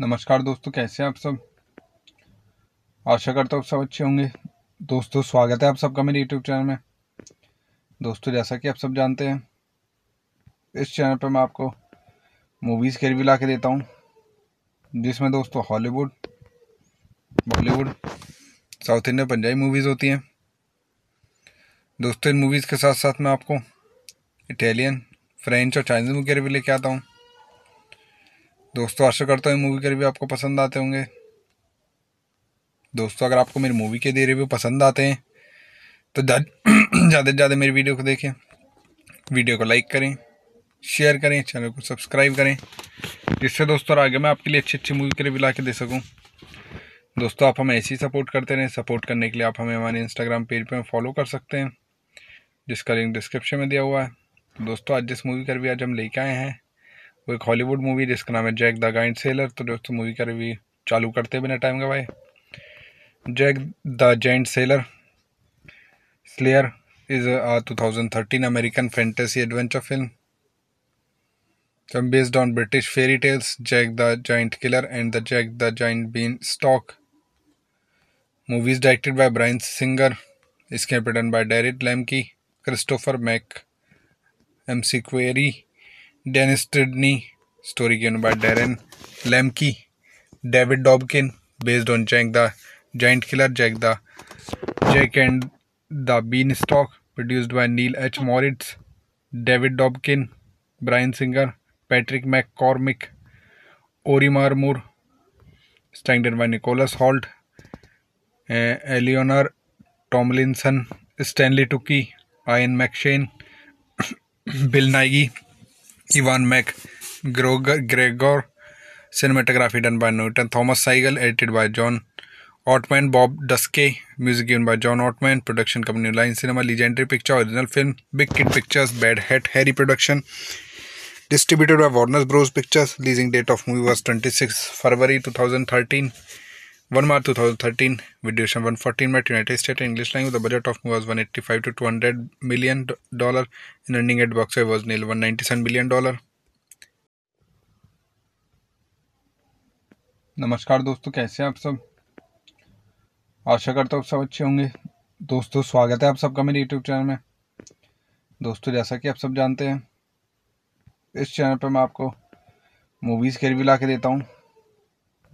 नमस्कार दोस्तों, कैसे हैं आप सब। आशा करता हूँ आप सब अच्छे होंगे। दोस्तों स्वागत है आप सबका मेरे यूट्यूब चैनल में। दोस्तों जैसा कि आप सब जानते हैं, इस चैनल पर मैं आपको मूवीज़ के रिव्यू ला के देता हूँ, जिसमें दोस्तों Hollywood, Bollywood, south Indian, Punjabi movies होती हैं। दोस्तों इन मूवीज़ के साथ साथ मैं आपको इटालियन, फ्रेंच और चाइनीज़ मूवी के रिव्यू लेके आता हूँ। दोस्तों आशा करता हूँ मूवी के रिव्यू आपको पसंद आते होंगे। दोस्तों अगर आपको मेरी मूवी के रिव्यू पसंद आते हैं तो ज़्यादा से ज़्यादा मेरी वीडियो को देखें, वीडियो को लाइक करें, शेयर करें, चैनल को सब्सक्राइब करें, जिससे दोस्तों आगे मैं आपके लिए अच्छी अच्छी मूवी के रिव्यू ला के दे सकूँ। दोस्तों आप हमें ऐसे ही सपोर्ट करते रहें। सपोर्ट करने के लिए आप हमें हमारे इंस्टाग्राम पेज पर फॉलो कर सकते हैं, जिसका लिंक डिस्क्रिप्शन में दिया हुआ है। दोस्तों आज जिस मूवी का रिव्यू आज हम लेके आए हैं वो एक हॉलीवुड मूवी जिसका नाम है जैक द गाइंट सेलर। तो दोस्तों मूवी का रिव्यू चालू करते बिना टाइम गवाए, Jack the Giant Slayer is 2013 American fantasy adventure film based on British fairy tales Jack the giant killer and the Jack the giant been stock. Movies directed by Bryan Singer. इसके written by David Lemke, Christopher McQuarrie, Sequeiri, Dennis Stridney, story given by Darren Lemke, David Dobkin, based on Jack the Giant Killer, Jack and the Beanstalk, produced by Neil H. Moritz, David Dobkin, Brian Singer, Patrick McCormick, Ori Marmur, starring by Nicholas Holt, Eleanor Tomlinson, Stanley Tukey, Ian McShane, Bill Nighy, Ewan McGregor. Cinematography done by Newton Thomas Sigel, edited by John Ottman, Bob डस्के। Music given by John Ottman. Production company New Line Cinema, Legendary Picture. Original film Big Kid Pictures, Bad Hat Harry production. Distributed by Warner Bros Pictures. Releasing date of movie was 26 February 2013, 1 March 2013। वीडियोशन 114 minute, United State English language. The budget of movie was 185 to 200 million dollars and earning at box office was nearly $197 million। नमस्कार दोस्तों, कैसे हैं आप सब। आशा करता हूँ आप सब अच्छे होंगे। दोस्तों स्वागत है आप सबका मेरे यूट्यूब चैनल में। दोस्तों जैसा कि आप सब जानते हैं, इस चैनल पर मैं आपको मूवीज़ के रिव्यू ला के देता हूँ,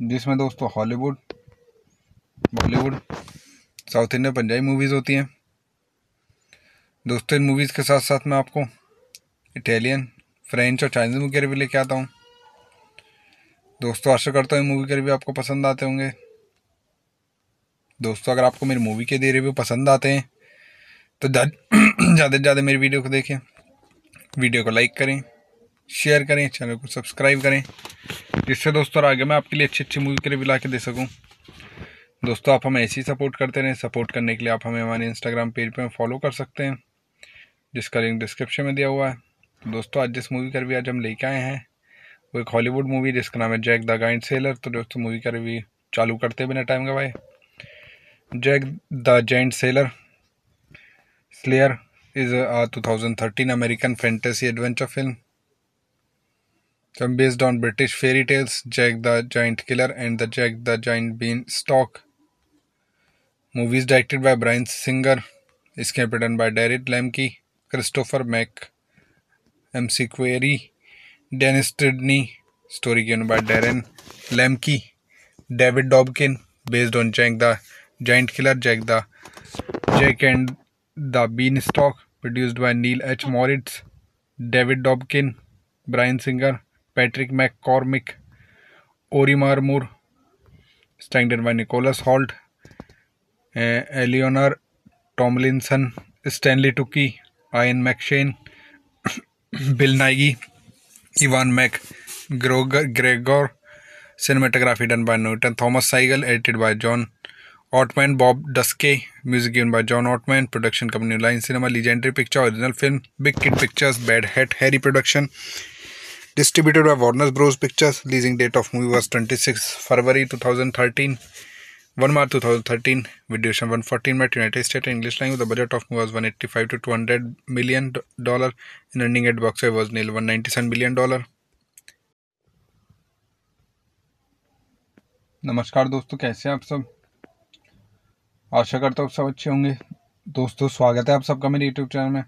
जिसमें दोस्तों Hollywood, Bollywood, south Indian, Punjabi movies होती हैं। दोस्तों इन मूवीज़ के साथ साथ मैं आपको इटालियन, फ्रेंच और चाइनीज़ मूवी के रिव्यू लेके आता हूँ। दोस्तों आशा करता हूँ मूवी के रिव्यू आपको पसंद आते होंगे। दोस्तों अगर आपको मेरी मूवी के रिव्यू पसंद आते हैं तो ज़्यादा से ज़्यादा मेरी वीडियो को देखें, वीडियो को लाइक करें, शेयर करें, चैनल को सब्सक्राइब करें, जिससे दोस्तों आगे मैं आपके लिए अच्छी अच्छी मूवी के रिव्यू ला के दे सकूँ। दोस्तों आप हमें ऐसे ही सपोर्ट करते रहें। सपोर्ट करने के लिए आप हमें हमारे इंस्टाग्राम पेज पर फॉलो कर सकते हैं, जिसका लिंक डिस्क्रिप्शन में दिया हुआ है। दोस्तों आज जिस मूवी का रिव्यू आज हम लेके आए हैं वो एक हॉलीवुड मूवी जिसका नाम है जैक द गाइंट सेलर। तो दोस्तों मूवी का रिव्यू चालू करते बिना टाइम गवाए, Jack the Giant Slayer is a 2013 American fantasy adventure film based on British fairy tales Jack the giant killer and the Jack the giant been stock. Movies directed by Bryan Singer. इसके written by David Lemke, Christopher McQuarrie, MC Query, Dennis Stridney, story given by Darren Lemke, David Dobkin, based on Jack the Giant Killer, Jack and the Beanstalk, produced by Neil H. Moritz, David Dobkin, Brian Singer, Patrick McCormick, Ori Marmur, standard by Nicholas Holt, Eleanor Tomlinson, Stanley Tukey, Ian McShane, Bill Nighy, Ivan McGregor, cinematography done by Newton Thomas Seigel, edited by John Ottman, Bob Duskey, music given by John Ottman, production company Line Cinema, Legendary Picture, original film, Big Kid Pictures, Bad Hat Harry production, distributed by Warner Bros. Pictures, releasing date of movie was 26 February 2013, 1 March 2013, with duration 114 minutes, United States English language, the budget of movie was $185 to $200 million and ending at box office was nil $197 million। नमस्कार दोस्तों, कैसे हैं आप सब? आशा करता हूँ आप सब अच्छे होंगे। दोस्तों स्वागत है आप सबका मेरे यूट्यूब चैनल में।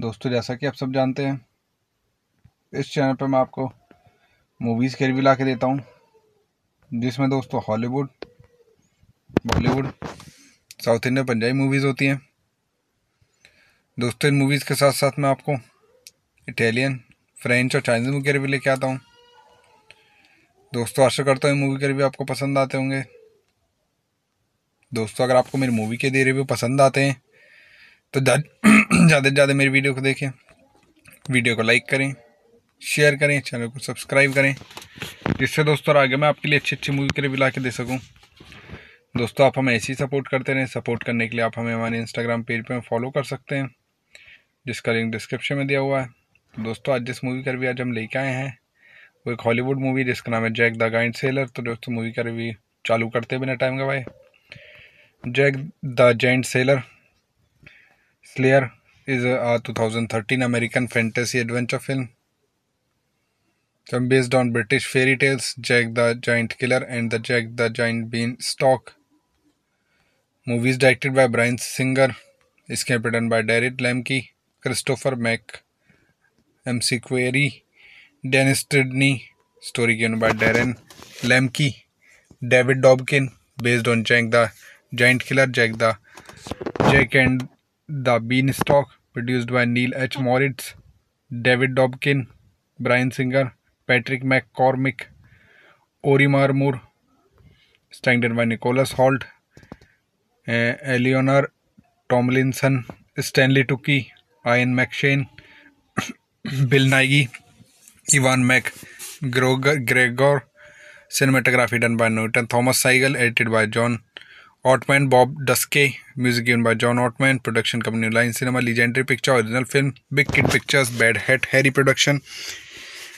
दोस्तों जैसा कि आप सब जानते हैं, इस चैनल पर मैं आपको मूवीज़ के रिव्यू ला के देता हूँ, जिसमें दोस्तों Hollywood, Bollywood, south Indian, Punjabi movies होती हैं। दोस्तों इन मूवीज़ के साथ साथ मैं आपको इटालियन, फ्रेंच और चाइनीज़ मूवी के रिव्यू लेके आता हूँ। दोस्तों आशा करता हूँ मूवी के रिव्यू आपको पसंद आते होंगे। दोस्तों अगर आपको मेरी मूवी के रिव्यू पसंद आते हैं तो ज़्यादा से ज़्यादा मेरी वीडियो को देखें, वीडियो को लाइक करें, शेयर करें, चैनल को सब्सक्राइब करें, जिससे दोस्तों आगे मैं आपके लिए अच्छी अच्छी मूवी के रिव्यू ला के दे सकूँ। दोस्तों आप हमें ऐसे ही सपोर्ट करते रहें। सपोर्ट करने के लिए आप हमें हमारे इंस्टाग्राम पेज पर फॉलो कर सकते हैं, जिसका लिंक डिस्क्रिप्शन में दिया हुआ है। दोस्तों आज जिस मूवी का रिव्यू आज हम लेके आए हैं वो एक हॉलीवुड मूवी जिसका नाम है जैक द गाइंट सेलर। तो दोस्तों मूवी का रिव्यू चालू करते बिना टाइम गवाए, Jack the Giant Slayer is a 2013 American fantasy adventure film based on British fairy tales Jack the giant killer and the Jack the giant been stock. Movies directed by Bryan Singer. इसके written by David Lemke, Christopher McQuarrie, MC Query, Dennis Stridney, story given by Darren Lemke, David Dobkin, based on Jack the Giant Killer, Jack and the Beanstalk, produced by Neil H. Moritz, David Dobkin, Brian Singer, Patrick McCormick, Ori Marmur, standard by Nicholas Holt, Eleanor Tomlinson, Stanley Tukey, Ian McShane, Bill Nighy, Ivan McGregor, cinematography done by Newton, Thomas Seigel, edited by John Ottman, Bob Duskey, music given by John Ottman, production company New Line Cinema, Legendary Picture, original film, Big Kid Pictures, Bad Hat Harry production,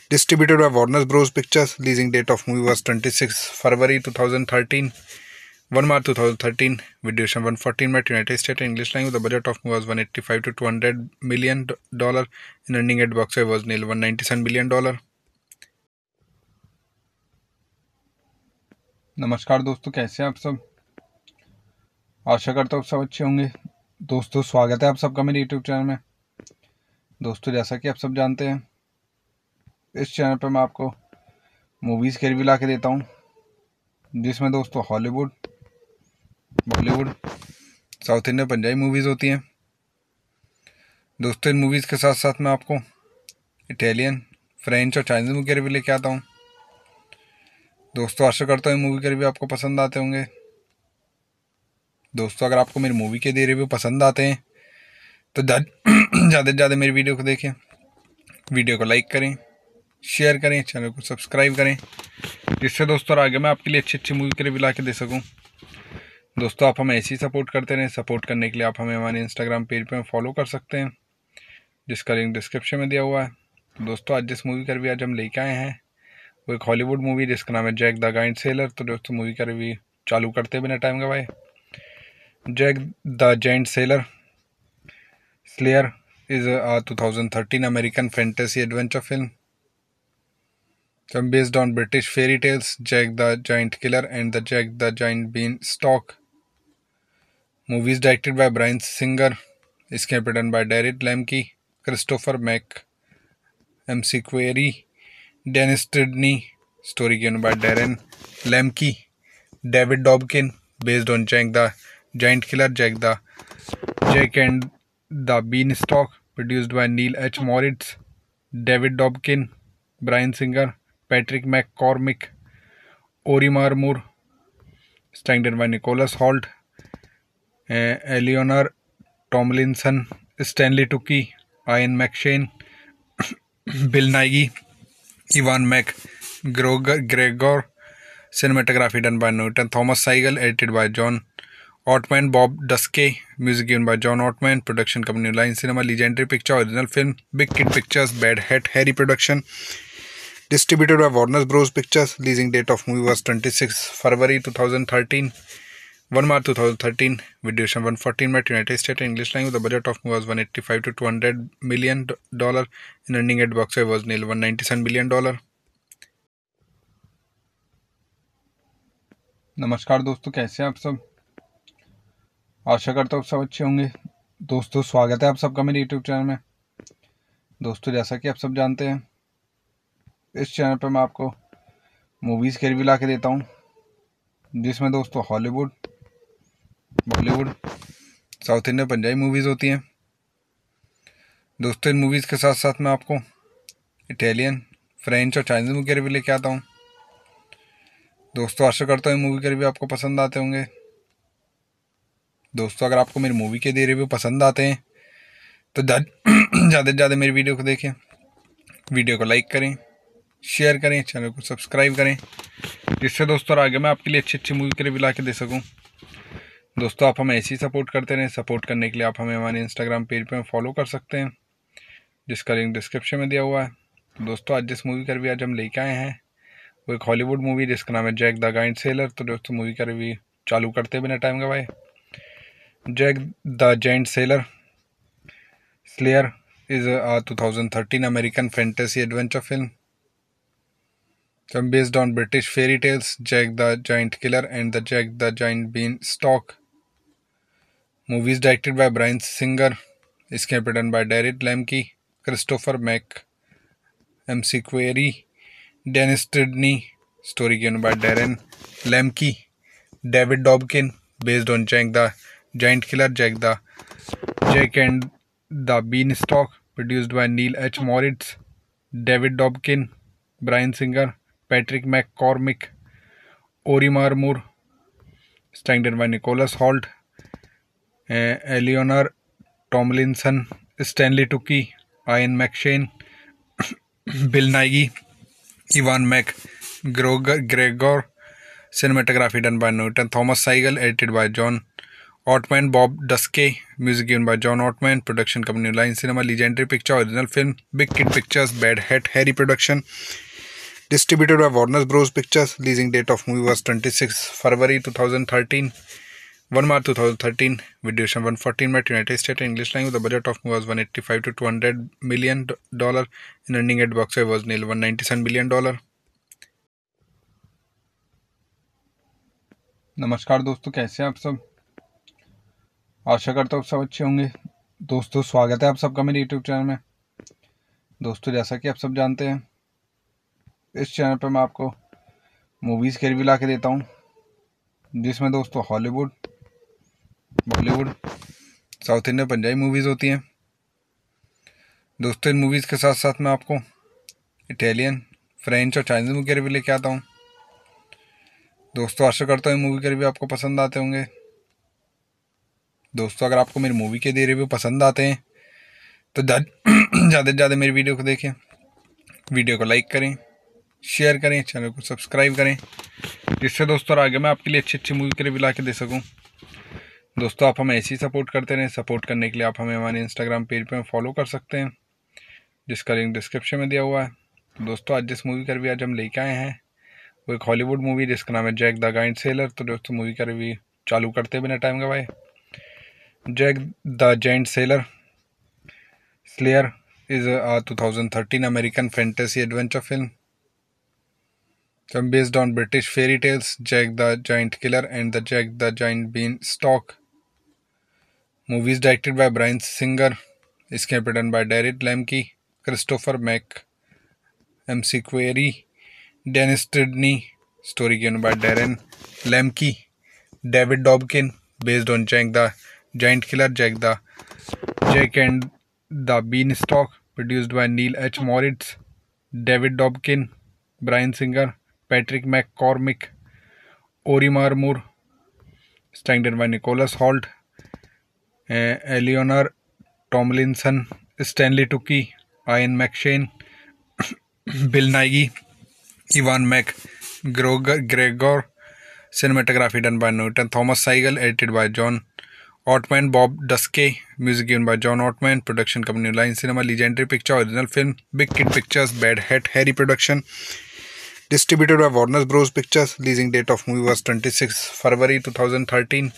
distributed by Warner Bros. Pictures, releasing date of movie was 26 February 2013, 1 March 2013, with duration 114 minutes, United States English language, the budget of movie was $185 to $200 million in a at box office was nil $197 million। नमस्कार दोस्तों, कैसे हैं आप सब? आशा करता हूँ आप सब अच्छे होंगे। दोस्तों स्वागत है आप सबका मेरे यूट्यूब चैनल में। दोस्तों जैसा कि आप सब जानते हैं, इस चैनल पर मैं आपको मूवीज़ के रिव्यू ला के देता हूँ, जिसमें दोस्तों Hollywood, Bollywood, south Indian, Punjabi movies होती हैं। दोस्तों इन मूवीज़ के साथ साथ मैं आपको इटालियन, फ्रेंच और चाइनीज़ मूवी के रिव्यू लेके आता हूँ। दोस्तों आशा करता हूँ मूवी के रिव्यू आपको पसंद आते होंगे। दोस्तों अगर आपको मेरी मूवी के रिव्यू पसंद आते हैं तो ज़्यादा से ज़्यादा मेरी वीडियो को देखें, वीडियो को लाइक करें, शेयर करें, चैनल को सब्सक्राइब करें, जिससे दोस्तों आगे मैं आपके लिए अच्छी अच्छी मूवी के रिव्यू ला के दे सकूँ। दोस्तों आप हमें ऐसे ही सपोर्ट करते रहें। सपोर्ट करने के लिए आप हमें हमारे इंस्टाग्राम पेज पर फॉलो कर सकते हैं, जिसका लिंक डिस्क्रिप्शन में दिया हुआ है। दोस्तों आज जिस मूवी का रिव्यू आज हम लेके आए हैं वो एक हॉलीवुड मूवी जिसका नाम है जैक द गाइंट सेलर। तो दोस्तों मूवी का रिव्यू चालू करते बिना टाइम गवाए, Jack the Giant Slayer is a 2013 American fantasy adventure film based on British fairy tales Jack the giant killer and the Jack the giant been stock. Movies directed by Bryan Singer. इसके written by David Lemke, Christopher McQuarrie, MC Query, Dennis Stridney, story given by Darren Lemke, David Dobkin, based on Jack the Giant Killer, Jack and the Beanstalk, produced by Neil H. Moritz, David Dobkin, Brian Singer, Patrick McCormick, Ori Marmur, standard by Nicholas Holt, Eleanor Tomlinson, Stanley Tukey, Ian McShane, Bill Nighy, Ivan McGregor, cinematography done by Newton, Thomas Seigel, edited by John Ottman, Bob Duskey, music given by John Ottman, production company Line Cinema, Legendary Picture, original film, Big Kid Pictures, Bad Hat Harry production, distributed by Warner Bros. Pictures, releasing date of movie was 26 February 2013, 1 March 2013, with duration 114 minutes, United States English language, the budget of movie was $185 to $200 million, running at box office was nil $197 million। नमस्कार दोस्तों, कैसे हैं आप सब? आशा करता हूँ आप सब अच्छे होंगे। दोस्तों स्वागत है आप सबका मेरे यूट्यूब चैनल में। दोस्तों जैसा कि आप सब जानते हैं, इस चैनल पर मैं आपको मूवीज़ के रिव्यू ला के देता हूँ, जिसमें दोस्तों Hollywood, Bollywood, south Indian, Punjabi movies होती हैं। दोस्तों इन मूवीज़ के साथ साथ मैं आपको इटालियन, फ्रेंच और चाइनीज़ मूवी के रिव्यू लेके आता हूँ। दोस्तों आशा करता हूँ मूवी के रिव्यू आपको पसंद आते होंगे। दोस्तों अगर आपको मेरी मूवी के रिव्यू पसंद आते हैं तो ज़्यादा से ज़्यादा मेरी वीडियो को देखें, वीडियो को लाइक करें, शेयर करें, चैनल को सब्सक्राइब करें, जिससे दोस्तों आगे मैं आपके लिए अच्छी अच्छी मूवी के रिव्यू ला के दे सकूँ। दोस्तों आप हमें ऐसे ही सपोर्ट करते रहें। सपोर्ट करने के लिए आप हमें हमारे इंस्टाग्राम पेज पर फॉलो कर सकते हैं, जिसका लिंक डिस्क्रिप्शन में दिया हुआ है। दोस्तों आज जिस मूवी का रिव्यू आज हम लेके आए हैं वो एक हॉलीवुड मूवी जिसका नाम है जैक द गाइंट सेलर। तो दोस्तों मूवी का रिव्यू चालू करते बिना टाइम गवाए, Jack the Giant Slayer is a 2013 American fantasy adventure film based on British fairy tales Jack the giant killer and the Jack the giant been stock. Movies directed by Bryan Singer. इसके written by David Lemke, Christopher McQuarrie, MC Query, Dennis Stridney, story given by Darren Lemke, David Dobkin, based on Jack the Giant Killer, Jack and the Beanstalk, produced by Neil H. Moritz, David Dobkin, Brian Singer, Patrick McCormick, Ori Marmur, standard by Nicholas Holt, Eleanor Tomlinson, Stanley Tukey, Ian McShane, Bill Nighy, Ivan McGregor, cinematography done by Newton, Thomas Seigel, edited by John Ottman, Bob Duskey, music given by John Ottman, production company New Line Cinema, Legendary Picture, original film, Big Kid Pictures, Bad Hat Harry production, distributed by Warner Bros. Pictures, releasing date of movie was 26 February 2013. 1 March 2013, with duration 114 minutes, United States English language. The budget of movie was $185 to $200 million. Running at box office was nil $197 million। नमस्कार दोस्तों, कैसे हैं आप सब? आशा करता हूँ आप सब अच्छे होंगे। दोस्तों स्वागत है आप सबका मेरे यूट्यूब चैनल में। दोस्तों जैसा कि आप सब जानते हैं, इस चैनल पर मैं आपको मूवीज़ के रिव्यू ला के देता हूँ, जिसमें दोस्तों Hollywood, Bollywood, south Indian, Punjabi movies होती हैं। दोस्तों इन मूवीज़ के साथ साथ मैं आपको इटालियन, फ्रेंच और चाइनीज़ मूवी के रिव्यू लेके आता हूँ। दोस्तों आशा करता हूँ मूवी के रिव्यू आपको पसंद आते होंगे। दोस्तों अगर आपको मेरी मूवी के रिव्यू पसंद आते हैं तो ज़्यादा से ज़्यादा मेरी वीडियो को देखें, वीडियो को लाइक करें, शेयर करें, चैनल को सब्सक्राइब करें, जिससे दोस्तों आगे मैं आपके लिए अच्छी अच्छी मूवी के रिव्यू ला के दे सकूँ। दोस्तों आप हमें ऐसे ही सपोर्ट करते रहें। सपोर्ट करने के लिए आप हमें हमारे इंस्टाग्राम पेज पर फॉलो कर सकते हैं, जिसका लिंक डिस्क्रिप्शन में दिया हुआ है। दोस्तों आज जिस मूवी का रिव्यू आज हम लेके आए हैं वो एक हॉलीवुड मूवी जिसका नाम है जैक द गाइंट सेलर। तो दोस्तों मूवी का रिव्यू चालू करते बिना टाइम गवाए, Jack the Giant Slayer is a 2013 American fantasy adventure film based on British fairy tales Jack the giant killer and the Jack the giant been stock. Movies directed by Bryan Singer. इसके written by David Lemke, Christopher Mack, MC Query, Dennis Stridney, story given by Darren Lemke, David Dobkin, based on Jack the Giant Killer, Jack and the Beanstalk, produced by Neil H. Moritz, David Dobkin, Brian Singer, Patrick McCormick, Ori Marmur, standard by Nicholas Holt, Eleanor Tomlinson, Stanley Tukey, Ian Bill Nighy, Ewan McGregor. Cinematography done by Newton Thomas Sigel, edited by John Ottman, Bob डस्के। Music given by John Ottman. Production company New Line Cinema, Legendary Picture. Original film Big Kid Pictures, Bad Hat Harry production. Distributed by Warner Bros Pictures. Releasing date of movie was 26 February 2013,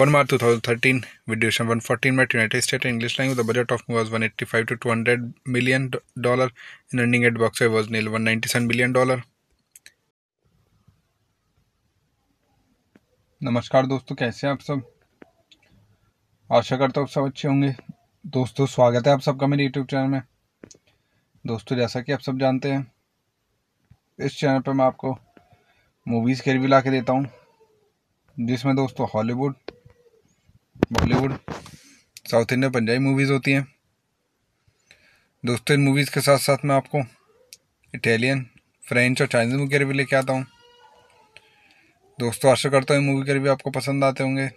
1 March 2013। वीडियोशन 114 minute, United State English language. The budget of movie was $185 to $200 million and running at box office was nil $197 million। नमस्कार दोस्तों, कैसे हैं आप सब? आशा करता हूँ आप सब अच्छे होंगे। दोस्तों स्वागत है आप सबका मेरे यूट्यूब चैनल में। दोस्तों जैसा कि आप सब जानते हैं, इस चैनल पर मैं आपको मूवीज़ के रिव्यू ला के देता हूँ, जिसमें दोस्तों Hollywood, Bollywood, south Indian, Punjabi movies होती हैं। दोस्तों इन मूवीज़ के साथ साथ मैं आपको इटालियन, फ्रेंच और चाइनीज़ मूवी के रिव्यू लेके आता हूँ। दोस्तों आशा करता हूँ मूवी के रिव्यू आपको पसंद आते होंगे।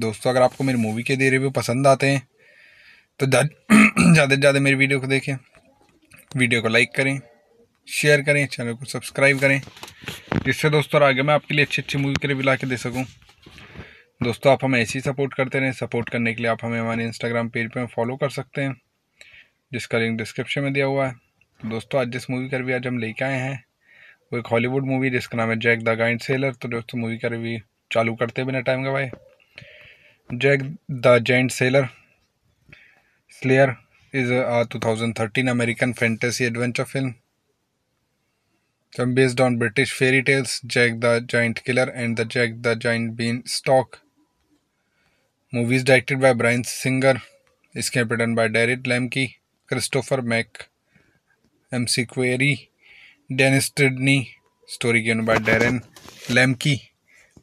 दोस्तों अगर आपको मेरी मूवी के रिव्यू पसंद आते हैं तो ज़्यादा से ज़्यादा मेरी वीडियो को देखें, वीडियो को लाइक करें, शेयर करें, चैनल को सब्सक्राइब करें, जिससे दोस्तों आगे मैं आपके लिए अच्छी अच्छी मूवी के रिव्यू ला के दे सकूँ। दोस्तों आप हमें ऐसे ही सपोर्ट करते रहें। सपोर्ट करने के लिए आप हमें हमारे इंस्टाग्राम पेज पर फॉलो कर सकते हैं, जिसका लिंक डिस्क्रिप्शन में दिया हुआ है। दोस्तों आज जिस मूवी का रिव्यू आज हम लेके आए हैं वो एक हॉलीवुड मूवी जिसका नाम है जैक द गाइंट सेलर। तो दोस्तों मूवी का रिव्यू चालू करते बिना टाइम गवाए, Jack the Giant Slayer is a 2013 American fantasy adventure film based on British fairy tales Jack the giant killer and the Jack the giant been stock. Movies directed by Bryan Singer. इसके written by David Lemke, Christopher Mack, MC Query, Dennis Stridney, story given by Darren Lemke,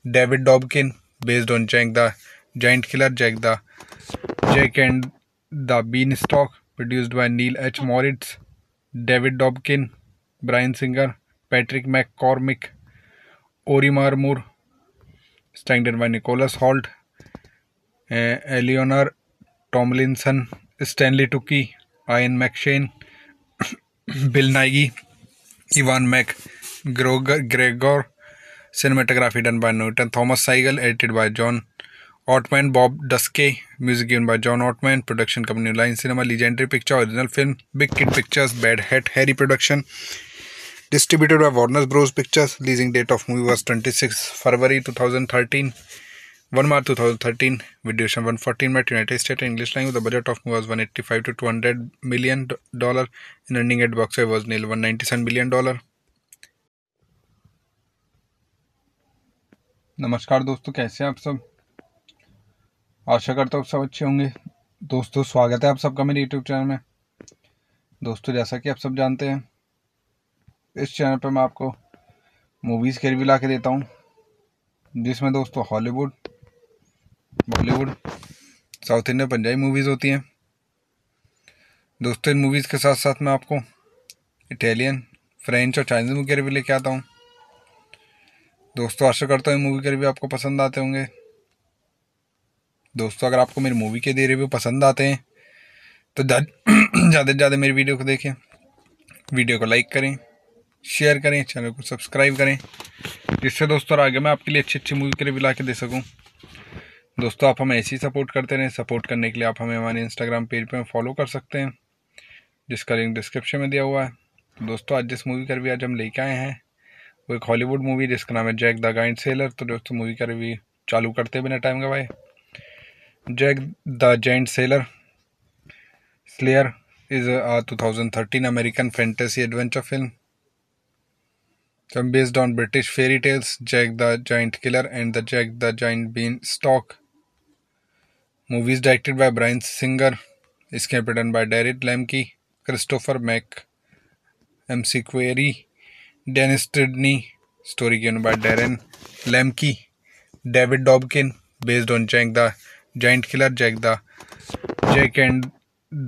David Dobkin, based on Jack the Giant Killer, Jack and the Beanstalk, produced by Neil H. Moritz, David Dobkin, Brian Singer, Patrick McCormick, Ori Marmur, standard by Nicholas Holt, Eleanor Tomlinson, Stanley Tukey, McShane, Bill Nighy, Ivan McGregor, cinematography done by Newton, Thomas Seigel, edited by John Ottman, Bob Duskey, music given by John Ottman, production company Line Cinema, Legendary Picture, original film, Big Kid Pictures, Bad Hat Harry production, distributed by Warner Bros. Pictures, releasing date of movie was 26 February 2013. 1 March 2013, with duration 114 minutes, United States English language. The budget of movie was $185 to $200 million. And running at box office was nil $197 million। नमस्कार दोस्तों, कैसे हैं आप सब? आशा करता हूँ आप सब अच्छे होंगे। दोस्तों स्वागत है आप सबका मेरे यूट्यूब चैनल में। दोस्तों जैसा कि आप सब जानते हैं, इस चैनल पर मैं आपको मूवीज़ के रिव्यू ला के देता हूँ, जिसमें दोस्तों Hollywood, Bollywood, south Indian, Punjabi movies होती हैं। दोस्तों इन मूवीज़ के साथ साथ मैं आपको इटालियन, फ्रेंच और चाइनीज़ मूवी के रिव्यू लेके आता हूँ। दोस्तों आशा करता हूँ मूवी के रिव्यू आपको पसंद आते होंगे। दोस्तों अगर आपको मेरी मूवी के रिव्यू पसंद आते हैं तो ज़्यादा से ज़्यादा मेरी वीडियो को देखें, वीडियो को लाइक करें, शेयर करें, चैनल को सब्सक्राइब करें, जिससे दोस्तों आगे मैं आपके लिए अच्छी अच्छी मूवी के रिव्यू ला के दे सकूँ। दोस्तों आप हमें ऐसे ही सपोर्ट करते रहें। सपोर्ट करने के लिए आप हमें हमारे इंस्टाग्राम पेज पर फॉलो कर सकते हैं, जिसका लिंक डिस्क्रिप्शन में दिया हुआ है। दोस्तों आज जिस मूवी का रिव्यू आज हम लेके आए हैं वो एक हॉलीवुड मूवी जिसका नाम है जैक द गाइंट सेलर। तो दोस्तों मूवी का रिव्यू चालू करते बिना टाइम गवाए, Jack the giant seller slayer is a 2013 American fantasy adventure film based on British fairy tales Jack the giant killer and the Jack the giant been stock. Movies directed by Bryan Singer. इसके written by David Lemke, Christopher McQuarrie, Dennis ट्रिडनी। Story given by Darren Lemke, David Dobkin. Based on Jack the giant killer, Jack and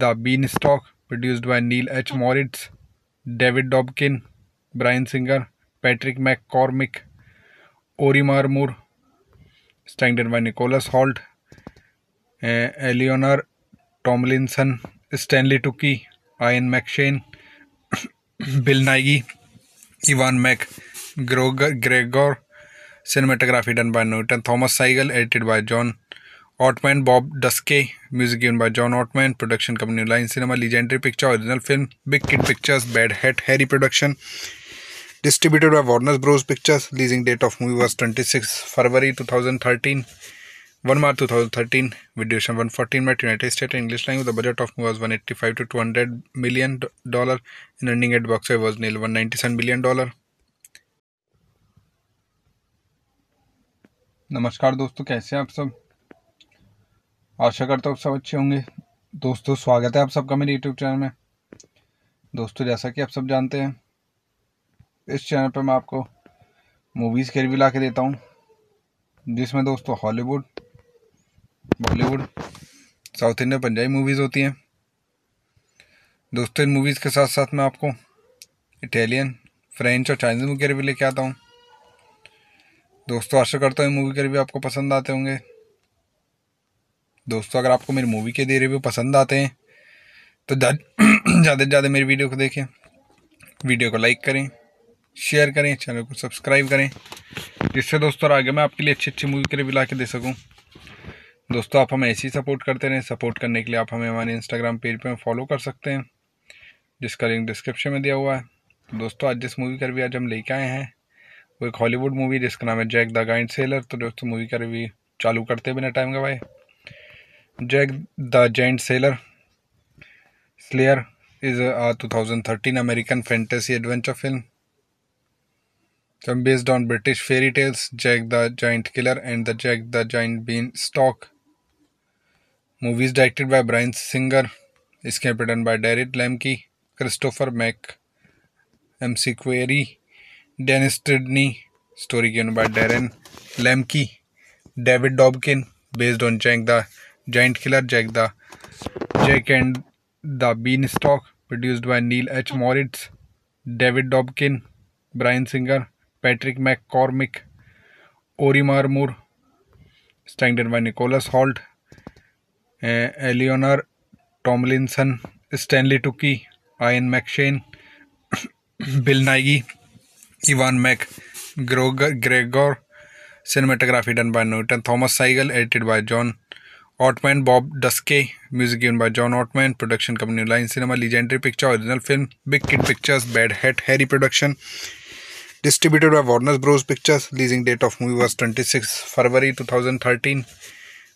The Beanstalk, produced by Neil H. Moritz, David Dobkin, Bryan Singer, Patrick McCormick, Ori Marmur. Starring by Nicholas Hoult, Eleanor Tomlinson, Stanley Tucci, Ian McShane, Bill Nighy, Ewan McGregor. Cinematography done by Newton Thomas Sigel, edited by John Ottman, Bob Ducsay, music given by John Ottman, production company New Line Cinema, Legendary Pictures, original film, Big Kid Pictures, Bad Hat Harry production, distributed by Warner Bros Pictures, releasing date of movie was 26 February 2013, 1 March 2013, with duration 114 minutes, United States English language. The budget of movie was $185 to $200 million, and earning at box office was nearly $197 million. नमस्कार दोस्तों, कैसे हैं आप सब? आशा करता हूँ आप सब अच्छे होंगे। दोस्तों स्वागत है आप सबका मेरे यूट्यूब चैनल में। दोस्तों जैसा कि आप सब जानते हैं, इस चैनल पर मैं आपको मूवीज़ के रिव्यू ला के देता हूँ, जिसमें दोस्तों Hollywood, Bollywood, south Indian, Punjabi movies होती हैं। दोस्तों इन मूवीज़ के साथ साथ मैं आपको इटालियन, फ्रेंच और चाइनीज़ मूवी के रिव्यू लेके आता हूँ। दोस्तों आशा करता हूँ मूवी के रिव्यू आपको पसंद आते होंगे। दोस्तों अगर आपको मेरी मूवी के रिव्यू पसंद आते हैं तो ज़्यादा से ज़्यादा मेरी वीडियो को देखें, वीडियो को लाइक करें, शेयर करें, चैनल को सब्सक्राइब करें, जिससे दोस्तों आगे मैं आपके लिए अच्छी अच्छी मूवी के रिव्यू ला के दे सकूँ। दोस्तों आप हमें ऐसे ही सपोर्ट करते रहें। सपोर्ट करने के लिए आप हमें हमारे इंस्टाग्राम पेज पर फॉलो कर सकते हैं, जिसका लिंक डिस्क्रिप्शन में दिया हुआ है। दोस्तों आज जिस मूवी का रिव्यू आज हम लेके आए हैं वो एक हॉलीवुड मूवी जिसका नाम है जैक द गाइंट सेलर। तो दोस्तों मूवी का रिव्यू चालू करते बिना टाइम गवाए, Jack the giant seller slayer is a 2013 American fantasy adventure film based on British fairy tales Jack the giant killer and the Jack the giant been stock. Movies directed by Bryan Singer. इसके written by David Lemke, Christopher McQuarrie, Dennis ट्रिडनी। Story given by Darren Lemke, David Dobkin. Based on Jack the Giant Killer, Jack and the Beanstalk, produced by Neil H. Moritz, David Dobkin, Bryan Singer, Patrick McCormick, Ori Marmur. Starring by Nicholas Hoult, Eleanor Tomlinson, Stanley Tucci, Ian McShane, Bill Nighy, Ewan McGregor. Cinematography done by Newton Thomas Sigel, edited by John Ottman, Bob Ducsay, music given by John Ottman, production company New Line Cinema, Legendary Pictures, original film, Big Kid Pictures, Bad Hat Harry production, distributed by Warner Bros Pictures, releasing date of movie was 26 February 2013,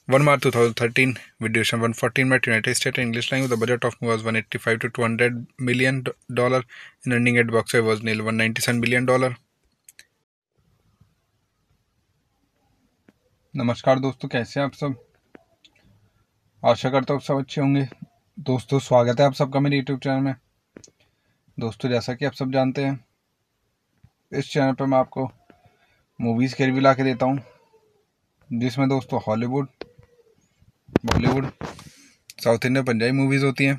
1 March 2013, with duration 114 minutes, United States English language. The budget of movie was $185 to $200 million, and earning at box office was nearly $197 million. नमस्कार दोस्तों, कैसे हैं आप सब? आशा करता हूँ आप सब अच्छे होंगे। दोस्तों स्वागत है आप सबका मेरे यूट्यूब चैनल में। दोस्तों जैसा कि आप सब जानते हैं, इस चैनल पर मैं आपको मूवीज़ के रिव्यू ला के देता हूँ, जिसमें दोस्तों Hollywood, Bollywood, south Indian, Punjabi movies होती हैं।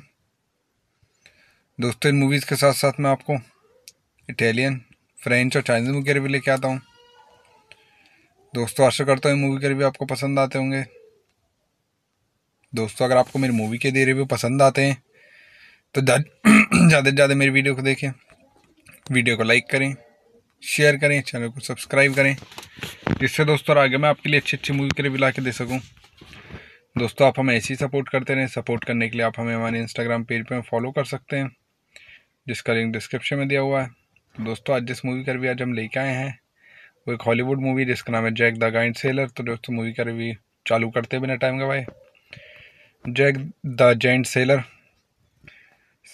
दोस्तों इन मूवीज़ के साथ साथ मैं आपको इटालियन, फ्रेंच और चाइनीज़ मूवी के रिव्यू लेके आता हूँ। दोस्तों आशा करता हूँ मूवी के रिव्यू आपको पसंद आते होंगे। दोस्तों अगर आपको मेरी मूवी के रिव्यू पसंद आते हैं तो ज़्यादा से ज़्यादा मेरी वीडियो को देखें, वीडियो को लाइक करें, शेयर करें, चैनल को सब्सक्राइब करें, जिससे दोस्तों आगे मैं आपके लिए अच्छी अच्छी मूवी के रिव्यू ला के दे सकूँ। दोस्तों आप हमें ऐसे ही सपोर्ट करते रहें। सपोर्ट करने के लिए आप हमें हमारे इंस्टाग्राम पेज पर फॉलो कर सकते हैं, जिसका लिंक डिस्क्रिप्शन में दिया हुआ है। दोस्तों आज जिस मूवी का रिव्यू आज हम लेके आए हैं वो एक हॉलीवुड मूवी जिसका नाम है जैक द गाइंट सेलर। तो दोस्तों मूवी का रिव्यू चालू करते बिना टाइम गवाए, Jack the Giant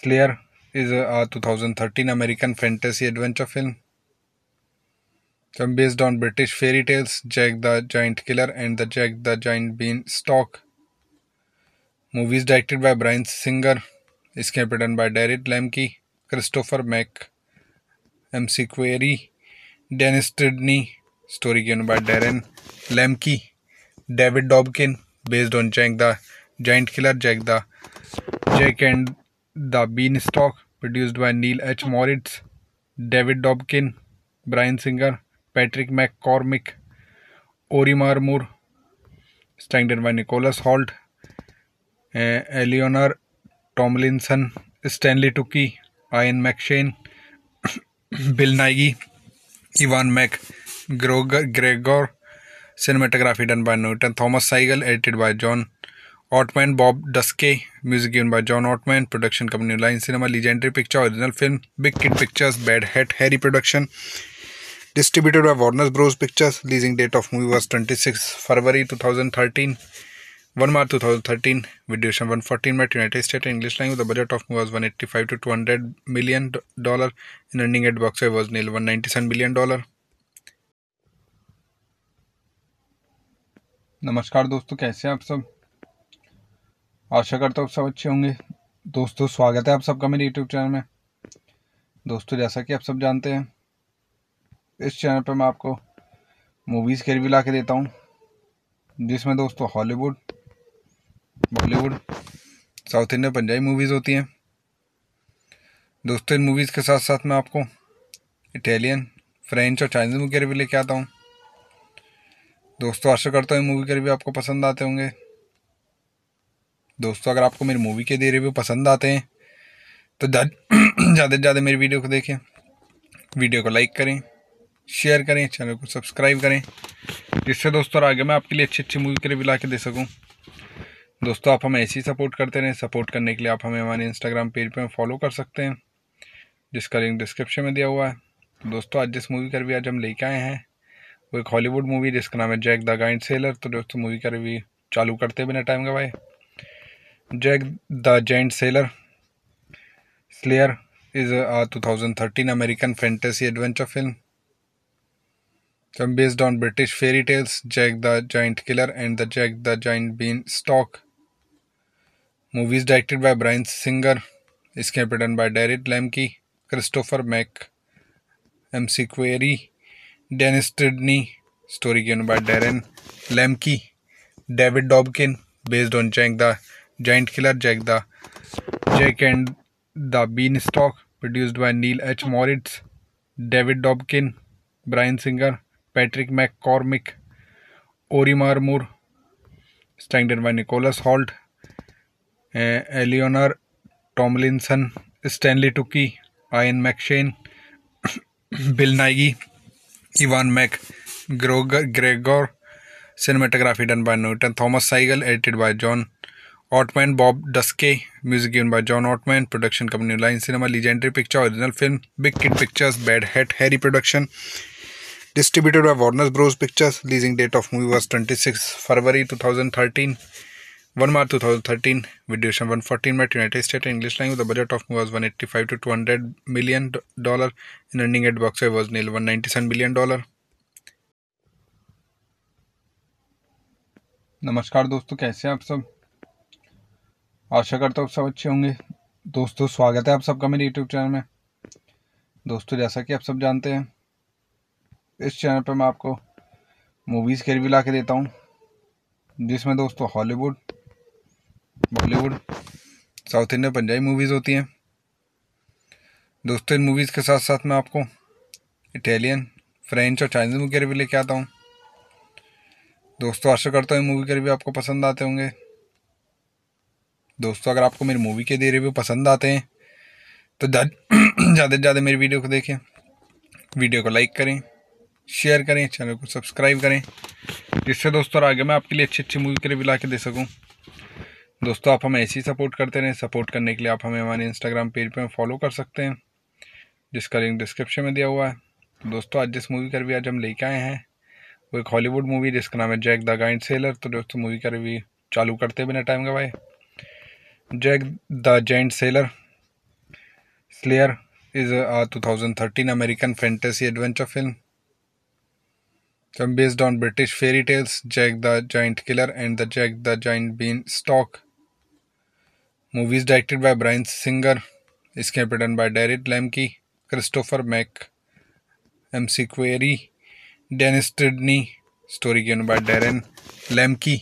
Slayer is a 2013 American fantasy adventure film based on British fairy tales Jack the giant killer and the Jack the giant been stock. Movies directed by Bryan Singer. इसके written by Derek Lamke, Christopher Mack, MC Query, Dennis Stridney. Story given by Darren Lamke, David Dobkin, based on Jack the Giant Killer, Jack and the Beanstalk, produced by Neil H. Moritz, David Dobkin, Brian Singer, Patrick McCormick, Ori Marmur, standard by Nicholas Holt, Eleanor Tomlinson, Tukey, Ian McShane, Bill Nighy, Ewan McGregor, cinematography done by Newton Thomas Seigel, edited by John Ottman, Bob Duskey, music given by John Ottman, production company Line Cinema, Legendary Picture, original film, Big Kid Pictures, Bad Hat Harry production, distributed by Warner Bros. Pictures, releasing date of movie was 26 February 2013. 1 March 2013, with duration 114 minutes, United States English language, the budget of movie was 180. to $200 million and running at box office was nil $197 million। नमस्कार दोस्तों, कैसे हैं आप सब? आशा करता हूँ आप सब अच्छे होंगे। दोस्तों स्वागत है आप सबका मेरे यूट्यूब चैनल में। दोस्तों जैसा कि आप सब जानते हैं, इस चैनल पर मैं आपको मूवीज़ के रिव्यू ला के देता हूँ, जिसमें दोस्तों Hollywood, Bollywood, south Indian, Punjabi movies होती हैं। दोस्तों इन मूवीज़ के साथ साथ मैं आपको इटालियन, फ्रेंच और चाइनीज़ मूवी के रिव्यू लेके आता हूँ। दोस्तों आशा करता हूँ मूवी के रिव्यू आपको पसंद आते होंगे। दोस्तों अगर आपको मेरी मूवी के रिव्यू पसंद आते हैं तो ज़्यादा से ज़्यादा मेरी वीडियो को देखें, वीडियो को लाइक करें, शेयर करें, चैनल को सब्सक्राइब करें, जिससे दोस्तों आगे मैं आपके लिए अच्छी अच्छी मूवी के रिव्यू ला के दे सकूँ। दोस्तों आप हमें ऐसे ही सपोर्ट करते रहें। सपोर्ट करने के लिए आप हमें हमारे इंस्टाग्राम पेज पर फॉलो कर सकते हैं, जिसका लिंक डिस्क्रिप्शन में दिया हुआ है। दोस्तों आज जिस मूवी का रिव्यू आज हम लेके आए हैं वो एक हॉलीवुड मूवी जिसका नाम है जैक द गाइंट सेलर। तो दोस्तों मूवी का रिव्यू चालू करते बिना टाइम गवाए, Jack the Giant Slayer is a 2013 American fantasy adventure film based on British fairy tales Jack the giant killer and the Jack the giant been stock. Movies directed by Bryan Singer. इसके Written by David Lemke, Christopher Mack, MC Query, Dennis Stridney. Story given by Darren Lemke, David Dobkin, based on Jack the Giant Killer, Jack and the Beanstalk, produced by Neil H. Moritz, David Dobkin, Brian Singer, Patrick McCormick, Ori Marmur, strengthened by Nicholas Holt, Eleanor Tomlinson, Stanley Tucci, Ian McShane, Bill Nighy, Ewan McGregor. Cinematography done by Newton Thomas Sigel. Edited by John Ottman, Bob डस्के। Music given by John Ottman. Production company New Line Cinema, Legendary Picture. Original film Big Kid Pictures, Bad Hat Harry production. Distributed by Warner Bros Pictures. Releasing date of movie was 26 February 2013, 1 March 2013। वीडियोशन 114 minute, United State English language. The budget of movie was $185 to $200 million and running at box office was nil $197 million। नमस्कार दोस्तों, कैसे हैं आप सब? आशा करता हूँ आप सब अच्छे होंगे। दोस्तों स्वागत है आप सबका मेरे यूट्यूब चैनल में। दोस्तों जैसा कि आप सब जानते हैं, इस चैनल पर मैं आपको मूवीज़ के रिव्यू ला के देता हूँ, जिसमें दोस्तों Hollywood, Bollywood, south Indian, Punjabi movies होती हैं। दोस्तों इन मूवीज़ के साथ साथ मैं आपको इटालियन, फ्रेंच और चाइनीज़ मूवी के रिव्यू लेके आता हूँ। दोस्तों आशा करता हूँ मूवी के रिव्यू आपको पसंद आते होंगे। दोस्तों अगर आपको मेरी मूवी के रिव्यू पसंद आते हैं तो ज़्यादा से ज़्यादा मेरी वीडियो को देखें, वीडियो को लाइक करें, शेयर करें, चैनल को सब्सक्राइब करें, जिससे दोस्तों आगे मैं आपके लिए अच्छी अच्छी मूवी के रिव्यू ला के दे सकूँ। दोस्तों आप हमें ऐसे ही सपोर्ट करते रहें। सपोर्ट करने के लिए आप हमें हमारे इंस्टाग्राम पेज पर फॉलो कर सकते हैं, जिसका लिंक डिस्क्रिप्शन में दिया हुआ है। दोस्तों आज जिस मूवी का रिव्यू आज हम लेके आए हैं वो एक हॉलीवुड मूवी जिसका नाम है जैक द गाइंट सेलर। तो दोस्तों मूवी का रिव्यू चालू करते बिना टाइम गवाए, Jack the Giant Slayer is a 2013 American fantasy adventure film based on British fairy tales Jack the giant killer and the Jack the giant been stock. Movies directed by Bryan Singer. It's written by David Lemke, Christopher Mack, MC Query, Dennis Stridney. Story given by Darren Lemke,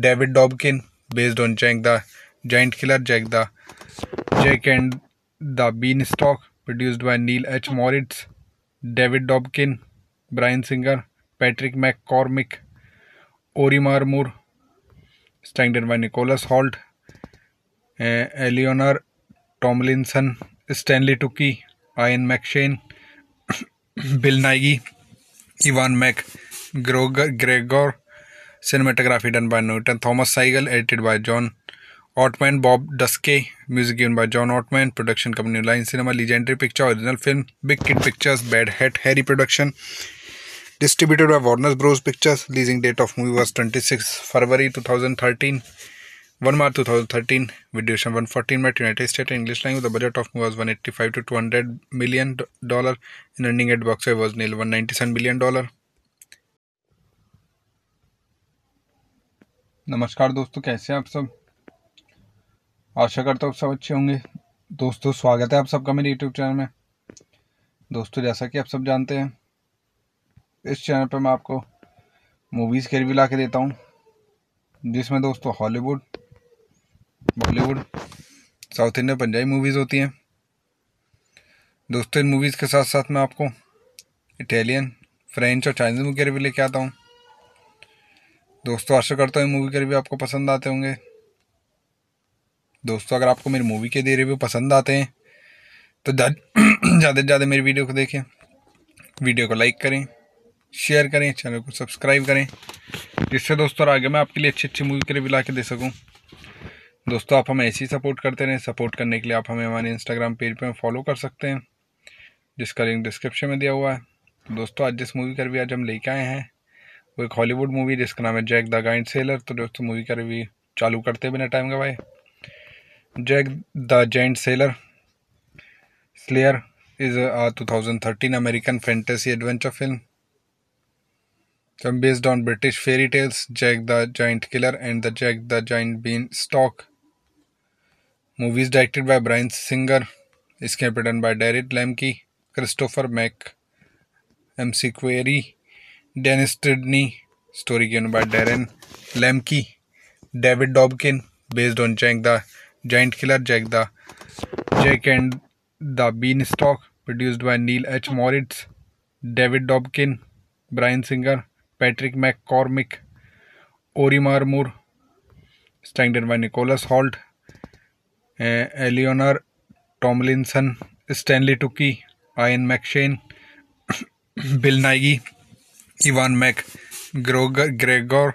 David Dobkin, based on Jack the Giant Killer, Jack and the Beanstalk, produced by Neil H. Moritz, David Dobkin, Brian Singer, Patrick McCormick, Ori Marmur, starring by Nicholas Holt, Eleanor Tomlinson. Stanley Tucci, Ian McShane, Bill Nighy, Ewan McGregor. Cinematography done by Newton Thomas Sigel. Edited by John Ottman, Bob डस्के। Music given by John Ottman. Production company New Line Cinema, Legendary Picture. Original film Big Kid Pictures, Bad Hat Harry production. Distributed by Warner Bros Pictures. Releasing date of movie was 26 February 2013, 1 March 2013। वीडियोशन 114 minute, United State English language. The budget of movie was $185 to $200 million and running at box office was nil $197 million। नमस्कार दोस्तों, कैसे हैं आप सब? आशा करता हूँ आप सब अच्छे होंगे। दोस्तों स्वागत है आप सबका मेरे यूट्यूब चैनल में। दोस्तों जैसा कि आप सब जानते हैं, इस चैनल पर मैं आपको मूवीज़ के रिव्यू ला के देता हूँ, जिसमें दोस्तों Hollywood, Bollywood, south Indian, Punjabi movies होती हैं। दोस्तों इन मूवीज़ के साथ साथ मैं आपको इटालियन, फ्रेंच और चाइनीज़ मूवी के रिव्यू लेके आता हूँ। दोस्तों आशा करता हूँ मूवी के रिव्यू आपको पसंद आते होंगे। दोस्तों अगर आपको मेरी मूवी के रिव्यू पसंद आते हैं तो ज़्यादा से ज़्यादा मेरी वीडियो को देखें, वीडियो को लाइक करें, शेयर करें, चैनल को सब्सक्राइब करें, जिससे दोस्तों आगे मैं आपके लिए अच्छी अच्छी मूवी के रिव्यू ला के दे सकूँ। दोस्तों आप हमें ऐसे ही सपोर्ट करते रहें। सपोर्ट करने के लिए आप हमें हमारे इंस्टाग्राम पेज पर फॉलो कर सकते हैं, जिसका लिंक डिस्क्रिप्शन में दिया हुआ है। दोस्तों आज जिस मूवी का रिव्यू आज हम लेके आए हैं वो एक हॉलीवुड मूवी जिसका नाम है जैक द गाइंट सेलर। तो दोस्तों मूवी का रिव्यू चालू करते बिना टाइम गवाए, Jack the Giant Slayer is a 2013 American fantasy adventure film based on British fairy tales Jack the giant killer and the Jack the giant been stock. Movies directed by Bryan Singer. This can be done by David Lemke, Christopher Mack, MC Query, Dennis Stridney. Story given by Darren Lemke, David Dobkin, based on Jack the Giant Killer, Jack and the Beanstalk, produced by Neil H. Moritz, David Dobkin, Brian Singer, Patrick McCormick, Ori Marmur, strengthened by Nicholas Holt, Eleanor Tomlinson, Stanley Tucci, Ian McShane, Bill Nighy, Ewan McGregor.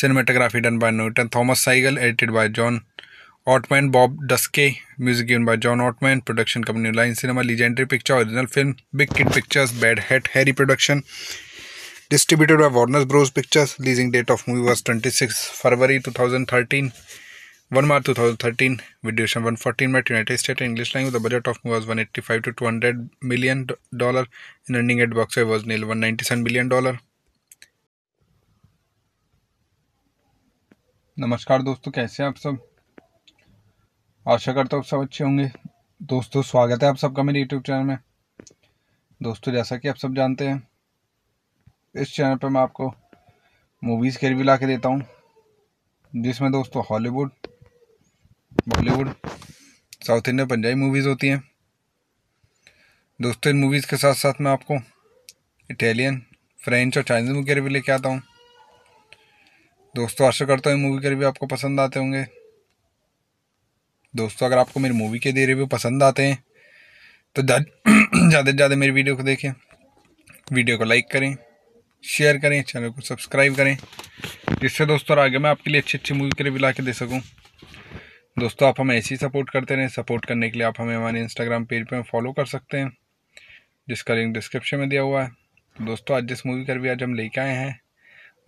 Cinematography done by Newton Thomas Sigel. Edited by John Ottman, Bob डस्के। Music given by John Ottman. Production company New Line Cinema, Legendary Picture. Original film Big Kid Pictures, Bad Hat Harry production. Distributed by Warner Bros Pictures. Releasing date of movie was 26 February 2013, 1 March 2013। वीडियोशन 114 minute, United State English language. The budget of movie was $185 to $200 million and running at box office was nil $197 million। नमस्कार दोस्तों, कैसे हैं आप सब? आशा करता हूँ आप सब अच्छे होंगे। दोस्तों स्वागत है आप सबका मेरे यूट्यूब चैनल में। दोस्तों जैसा कि आप सब जानते हैं, इस चैनल पर मैं आपको मूवीज़ के रिव्यू ला के देता हूँ, जिसमें दोस्तों Hollywood, Bollywood, south Indian, Punjabi movies होती हैं। दोस्तों इन मूवीज़ के साथ साथ मैं आपको इटालियन, फ्रेंच और चाइनीज़ मूवी के रिव्यू लेके आता हूँ। दोस्तों आशा करता हूँ मूवी के रिव्यू आपको पसंद आते होंगे। दोस्तों अगर आपको मेरी मूवी के रिव्यू पसंद आते हैं तो ज़्यादा से ज़्यादा मेरी वीडियो को देखें, वीडियो को लाइक करें, शेयर करें, चैनल को सब्सक्राइब करें, जिससे दोस्तों आगे मैं आपके लिए अच्छी अच्छी मूवी के रिव्यू ला के दे सकूँ। दोस्तों आप हमें ऐसे ही सपोर्ट करते रहें। सपोर्ट करने के लिए आप हमें हमारे इंस्टाग्राम पेज पर फॉलो कर सकते हैं, जिसका लिंक डिस्क्रिप्शन में दिया हुआ है। दोस्तों आज जिस मूवी का रिव्यू आज हम लेके आए हैं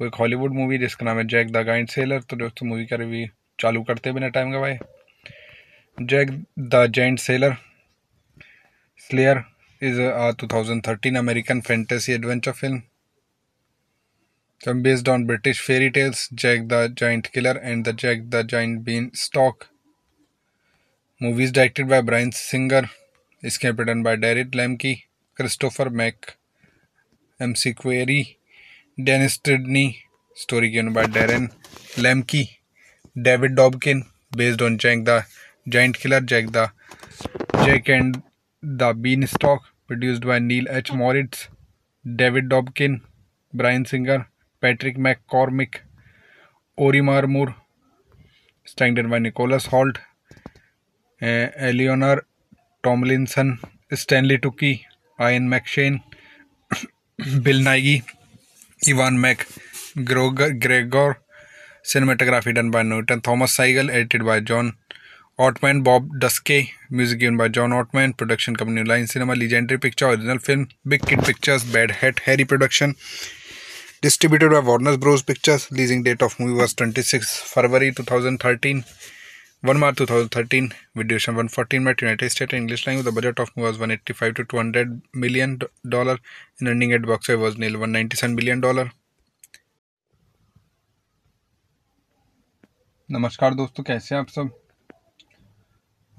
वो एक हॉलीवुड मूवी जिसका नाम है जैक द गाइंट सेलर। तो दोस्तों मूवी का रिव्यू चालू करते बिना टाइम गवाए, Jack the giant seller slayer is a 2013 American fantasy adventure film based on British fairy tales Jack the giant killer and the Jack the giant been stock. Movies directed by Bryan Singer, इसके written by David Lemke, Christopher McQuarrie, Dennis ट्रिडनी। Story given by Darren Lemke, David Dobkin, based on Jack the giant killer, Jack and The Beanstalk, produced by Neil H. Moritz, David Dobkin, Bryan Singer, Patrick McCormick, Ori Marmur, starring by Nicholas Hoult, Eleanor Tomlinson, Stanley Tucci, Ian McShane, Bill Nighy, Ewan McGregor. Cinematography done by Newton Thomas Sigel, edited by John Ottman, Bob Ducsay, music given by John Ottman, production company New Line Cinema, Legendary Pictures, original film, Big Kid Pictures, Bad Hat Harry production, distributed by Warner Bros Pictures, releasing date of movie was 26 February 2013, 1 March 2013, valuation 114 by United States and English language, the budget of movie was $185 to $200 million, and earning at box office was nearly $197 million. नमस्कार दोस्तों, कैसे हैं आप सब?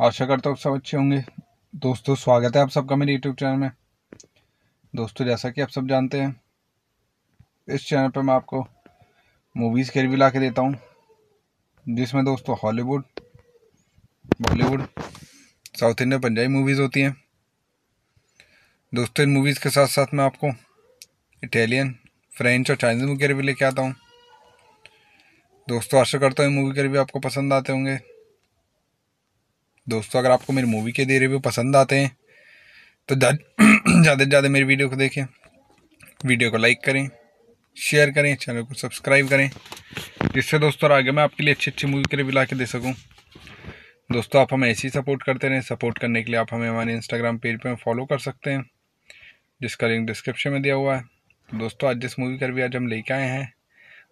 आशा करता हूँ आप सब अच्छे होंगे। दोस्तों स्वागत है आप सबका मेरे यूट्यूब चैनल में। दोस्तों जैसा कि आप सब जानते हैं, इस चैनल पर मैं आपको मूवीज़ के रिव्यू ला के देता हूँ, जिसमें दोस्तों Hollywood, Bollywood, south Indian, Punjabi movies होती हैं। दोस्तों इन मूवीज़ के साथ साथ मैं आपको इटालियन, फ्रेंच और चाइनीज़ मूवी के रिव्यू लेके आता हूँ। दोस्तों आशा करता हूँ मूवी के रिव्यू आपको पसंद आते होंगे। दोस्तों अगर आपको मेरी मूवी के रिव्यू पसंद आते हैं तो ज़्यादा से ज़्यादा मेरी वीडियो को देखें, वीडियो को लाइक करें, शेयर करें, चैनल को सब्सक्राइब करें, जिससे दोस्तों आगे मैं आपके लिए अच्छी अच्छी मूवी के रिव्यू ला के दे सकूँ। दोस्तों आप हमें ऐसे ही सपोर्ट करते रहें। सपोर्ट करने के लिए आप हमें हमारे इंस्टाग्राम पेज पर फॉलो कर सकते हैं, जिसका लिंक डिस्क्रिप्शन में दिया हुआ है। दोस्तों आज जिस मूवी का रिव्यू आज हम लेके आए हैं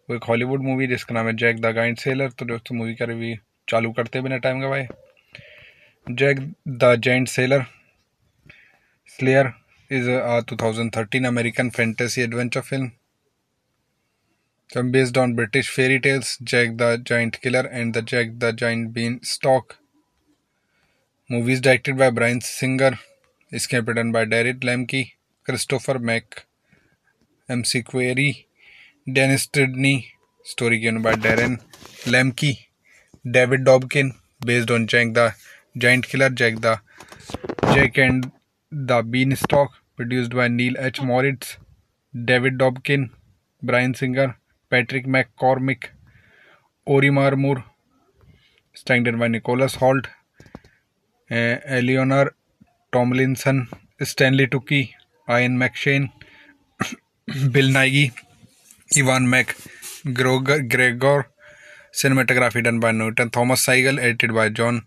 वो एक हॉलीवुड मूवी जिसका नाम है जैक द गाइंट सेलर। तो दोस्तों मूवी का रिव्यू चालू करते बिना टाइम गवाए, Jack the giant seller slayer is a 2013 American fantasy adventure film based on British fairy tales Jack the giant killer and the Jack the giant been stock. Movies directed by Bryan Singer, इसके written by David Lemke, Christopher McQuarrie, Dennis ट्रिडनी। Story given by Darren Lemke, David Dobkin, based on Jack the Giant Killer, Jack and the Beanstalk, produced by Neil H. Moritz, David Dobkin, Bryan Singer, Patrick McCormick, Ori Marmur, starring by Nicholas Hoult, Eleanor Tomlinson, Stanley Tucci, Ian McShane, Bill Nighy, Ewan McGregor. Cinematography done by Newton Thomas Sigel, edited by John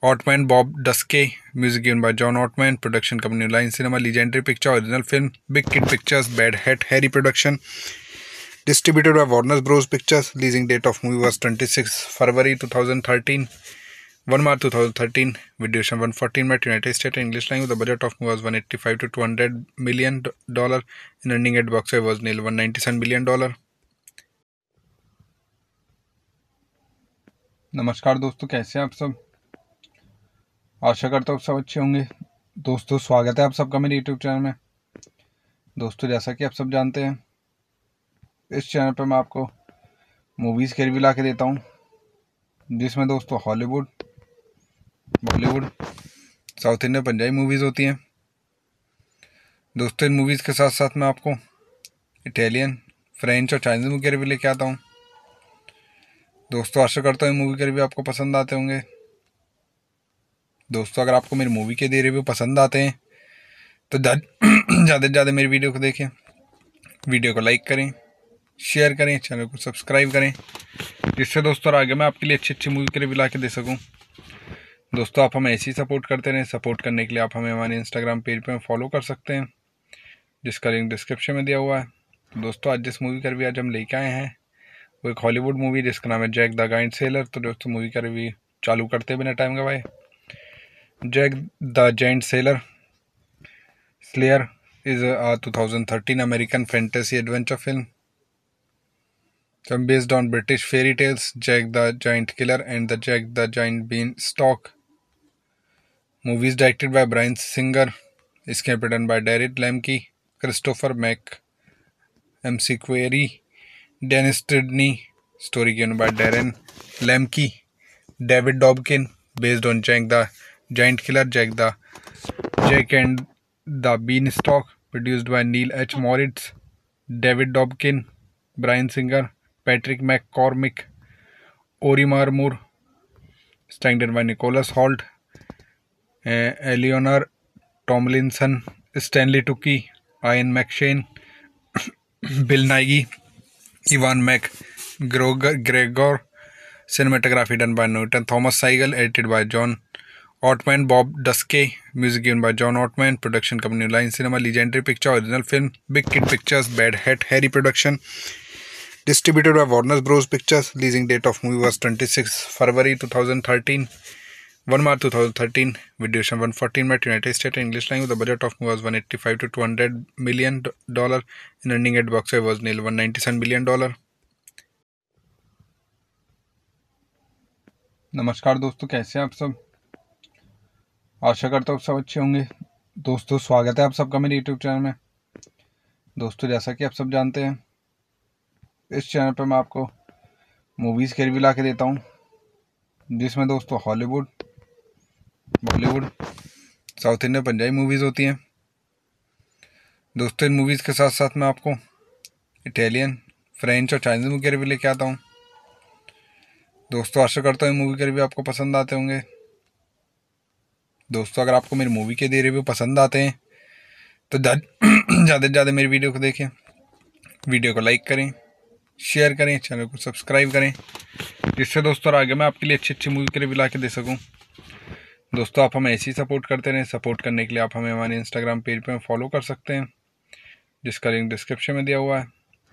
Ottman, Bob Ducsay, music given by John Ottman, production company New Line Cinema, Legendary Pictures, original film, Big Kid Pictures, Bad Hat Harry production, distributed by Warner Bros Pictures, releasing date of movie was 26 February 2013, 1 March 2013, valuation 114 by United States and English language, the budget of movie was $185 to $200 million, and earning at box office was nearly $197 million. नमस्कार दोस्तों, कैसे हैं आप सब? आशा करता हूँ आप सब अच्छे होंगे। दोस्तों स्वागत है आप सबका मेरे यूट्यूब चैनल में। दोस्तों जैसा कि आप सब जानते हैं, इस चैनल पर मैं आपको मूवीज़ के रिव्यू ला के देता हूँ, जिसमें दोस्तों Hollywood, Bollywood, south Indian, Punjabi movies होती हैं। दोस्तों इन मूवीज़ के साथ साथ मैं आपको इटालियन, फ्रेंच और चाइनीज़ मूवी के रिव्यू लेके आता हूँ। दोस्तों आशा करता हूँ मूवी के रिव्यू आपको पसंद आते होंगे। दोस्तों अगर आपको मेरी मूवी के रिव्यू पसंद आते हैं तो ज़्यादा से ज़्यादा मेरी वीडियो को देखें, वीडियो को लाइक करें, शेयर करें, चैनल को सब्सक्राइब करें, जिससे दोस्तों आगे मैं आपके लिए अच्छी अच्छी मूवी के रिव्यू ला के दे सकूँ। दोस्तों आप हमें ऐसे ही सपोर्ट करते रहें। सपोर्ट करने के लिए आप हमें हमारे इंस्टाग्राम पेज पर फॉलो कर सकते हैं, जिसका लिंक डिस्क्रिप्शन में दिया हुआ है। दोस्तों आज जिस मूवी का रिव्यू आज हम लेके आए हैं वो एक हॉलीवुड मूवी जिसका नाम है जैक द गाइंट सेलर। तो दोस्तों मूवी का रिव्यू चालू करते बिना टाइम गवाए, Jack the giant seller slayer is a 2013 American fantasy adventure film based on British fairy tales Jack the giant killer and the Jack the giant been stock. Movies directed by Bryan Singer. इसके written by David Lemke, Christopher McQuarrie, Dennis ट्रिडनी। Story given by Darren Lemke, David Dobkin. Based on Jack the giant killer, Jack and The Beanstalk, produced by Neil H. Moritz, David Dobkin, Bryan Singer, Patrick McCormick, Ori Marmur. Starring by Nicholas Hoult, Eleanor Tomlinson, Stanley Tucci, Ian McShane, Bill Nighy, Ewan McGregor. Cinematography done by Newton Thomas Sigel, edited by John Ottman, Bob Ducsay, music given by John Ottman, production company New Line Cinema, Legendary Pictures, original film, Big Kid Pictures, Bad Hat Harry production, distributed by Warner Bros Pictures, releasing date of movie was 26 February 2013, 1 March 2013, valuation 114 by United States and English language, the budget of movie was $185 to $200 million, and earning at box office was nearly $197 million. नमस्कार दोस्तों, कैसे हैं आप सब? आशा करता हूँ आप सब अच्छे होंगे। दोस्तों स्वागत है आप सबका मेरे यूट्यूब चैनल में। दोस्तों जैसा कि आप सब जानते हैं, इस चैनल पर मैं आपको मूवीज़ के रिव्यू ला के देता हूँ, जिसमें दोस्तों Hollywood, Bollywood, south Indian, Punjabi movies होती हैं। दोस्तों इन मूवीज़ के साथ साथ मैं आपको इटालियन, फ्रेंच और चाइनीज़ मूवी के रिव्यू लेके आता हूँ। दोस्तों आशा करता हूँ मूवी के रिव्यू आपको पसंद आते होंगे। दोस्तों अगर आपको मेरी मूवी के रिव्यू पसंद आते हैं तो ज़्यादा से ज़्यादा मेरी वीडियो को देखें, वीडियो को लाइक करें, शेयर करें, चैनल को सब्सक्राइब करें, जिससे दोस्तों आगे मैं आपके लिए अच्छी अच्छी मूवी के रिव्यू ला के दे सकूँ। दोस्तों आप हमें ऐसे ही सपोर्ट करते रहें। सपोर्ट करने के लिए आप हमें हमारे इंस्टाग्राम पेज पर फॉलो कर सकते हैं, जिसका लिंक डिस्क्रिप्शन में दिया हुआ है।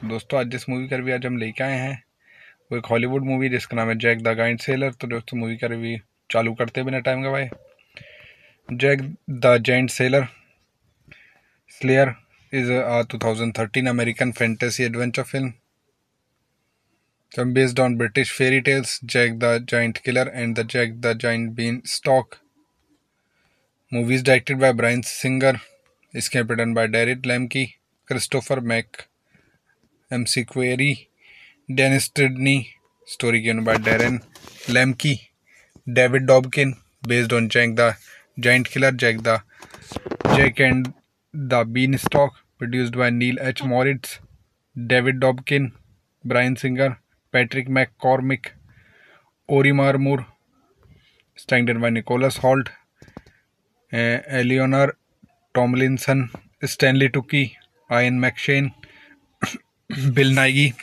दोस्तों आज जिस मूवी का रिव्यू आज हम लेके आए हैं वो एक हॉलीवुड मूवी जिसका नाम है जैक द गाइंट सेलर। तो दोस्तों मूवी का रिव्यू चालू करते बिना टाइम गवाए, Jack the giant seller slayer is a 2013 American fantasy adventure film based on British fairy tales Jack the giant killer and the Jack the giant been stock. Movies directed by Bryan Singer. इसके written by David Lemke, Christopher McQuarrie, Dennis ट्रिडनी। Story given by Darren Lemke, David Dobkin. Based on Jack the Giant Killer, Jack and the Beanstalk, produced by Neil H. Moritz, David Dobkin, Bryan Singer, Patrick McCormick, Ori Marmur. Starring by Nicholas Hoult, Eleanor Tomlinson, Stanley Tucci, Ian McShane, Bill Nighy,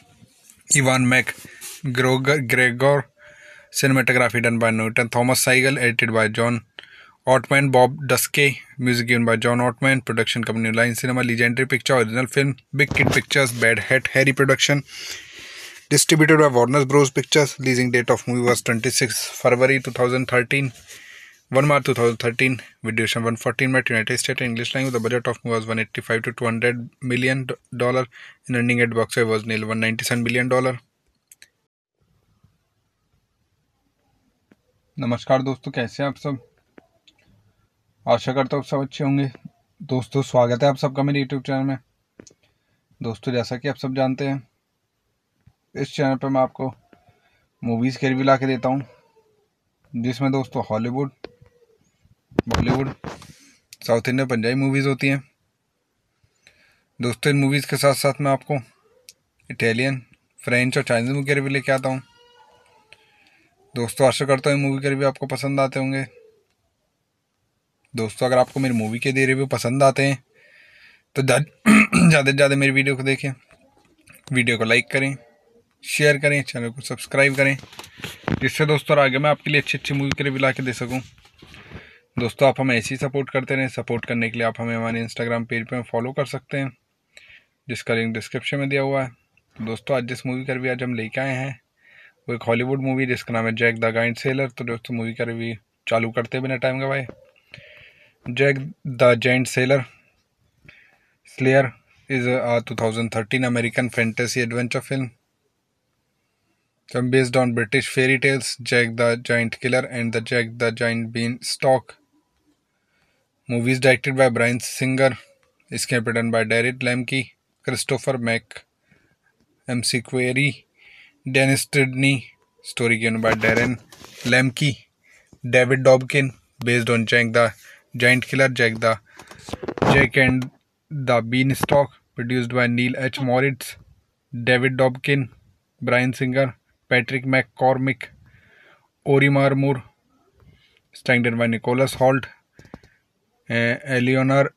Ewan McGregor. Cinematography done by Newton Thomas Sigel, edited by John Ottman, Bob Ducsay, music given by John Ottman, production company New Line Cinema, Legendary Pictures, original film, Big Kid Pictures, Bad Hat Harry production, distributed by Warner Bros Pictures, releasing date of movie was 26 February 2013, 1 March 2013, valuation 114 by United States and English language, the budget of movie was $185 to $200 million, and earning at box office was nearly $197 million. नमस्कार दोस्तों, कैसे हैं आप सब? आशा करता हूँ आप सब अच्छे होंगे। दोस्तों स्वागत है आप सबका मेरे यूट्यूब चैनल में। दोस्तों जैसा कि आप सब जानते हैं, इस चैनल पर मैं आपको मूवीज़ के रिव्यू ला के देता हूँ, जिसमें दोस्तों Hollywood, Bollywood, south Indian, Punjabi movies होती हैं। दोस्तों इन मूवीज़ के साथ साथ मैं आपको इटालियन, फ्रेंच और चाइनीज़ मूवी के रिव्यू लेके आता हूँ। दोस्तों आशा करता हूँ मूवी के रिव्यू आपको पसंद आते होंगे। दोस्तों अगर आपको मेरी मूवी के रिव्यू पसंद आते हैं तो ज़्यादा से ज़्यादा मेरी वीडियो को देखें, वीडियो को लाइक करें, शेयर करें, चैनल को सब्सक्राइब करें, जिससे दोस्तों आगे मैं आपके लिए अच्छी अच्छी मूवी के रिव्यू ला के दे सकूँ। दोस्तों आप हमें ऐसे ही सपोर्ट करते रहें। सपोर्ट करने के लिए आप हमें हमारे इंस्टाग्राम पेज पर फॉलो कर सकते हैं, जिसका लिंक डिस्क्रिप्शन में दिया हुआ है। दोस्तों आज जिस मूवी का रिव्यू आज हम लेके आए हैं वो एक हॉलीवुड मूवी जिसका नाम है जैक द गाइंट सेलर। तो दोस्तों मूवी का रिव्यू चालू करते बिना टाइम गवाए, Jack the Giant Slayer is a 2013 American fantasy adventure film based on British fairy tales Jack the giant killer and the Jack the giant been stock. Movies directed by Bryan Singer. इसके written by David Lemke, Christopher McQuarrie, Dennis ट्रिडनी। Story given by Darren Lemke, David Dobkin. Based on Jack the giant killer, Jack and the Beanstalk. Produced by nil H. Moritz, David Dobkin, Bryan Singer, Patrick McCormick, Ori Marmur. Styled by Nicholas Hoult, Eleanor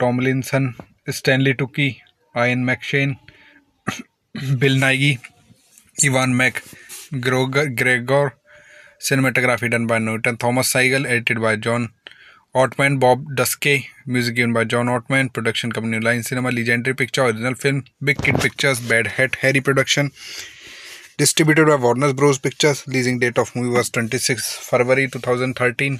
Tomlinson, Stanley Tucci, Ian McShane, Bill Nighy, Ewan McGregor. Cinematography done by Newton Thomas Sigel. Edited by John Ottman, Bob डस्के। Music given by John Ottman. Production company New Line Cinema, Legendary Picture. Original film Big Kid Pictures, Bad Hat Harry production. Distributed by Warner Bros Pictures. Releasing date of movie was 26 February 2013,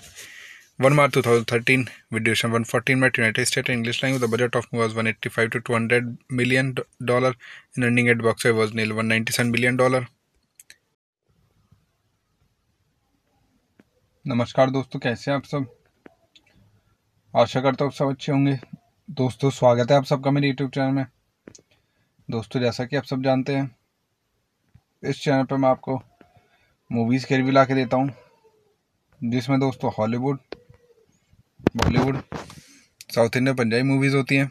1 March 2013। वीडियोशन 114 minute, United State English language. The budget of movie was 185 to 200 million dollars and running at box office was nil 197 million dollars। नमस्कार दोस्तों, कैसे हैं आप सब? आशा करता हूँ आप सब अच्छे होंगे। दोस्तों स्वागत है आप सबका मेरे यूट्यूब चैनल में। दोस्तों जैसा कि आप सब जानते हैं, इस चैनल पर मैं आपको मूवीज़ के रिव्यू ला के देता हूँ, जिसमें दोस्तों Hollywood, Bollywood, south Indian, Punjabi movies होती हैं।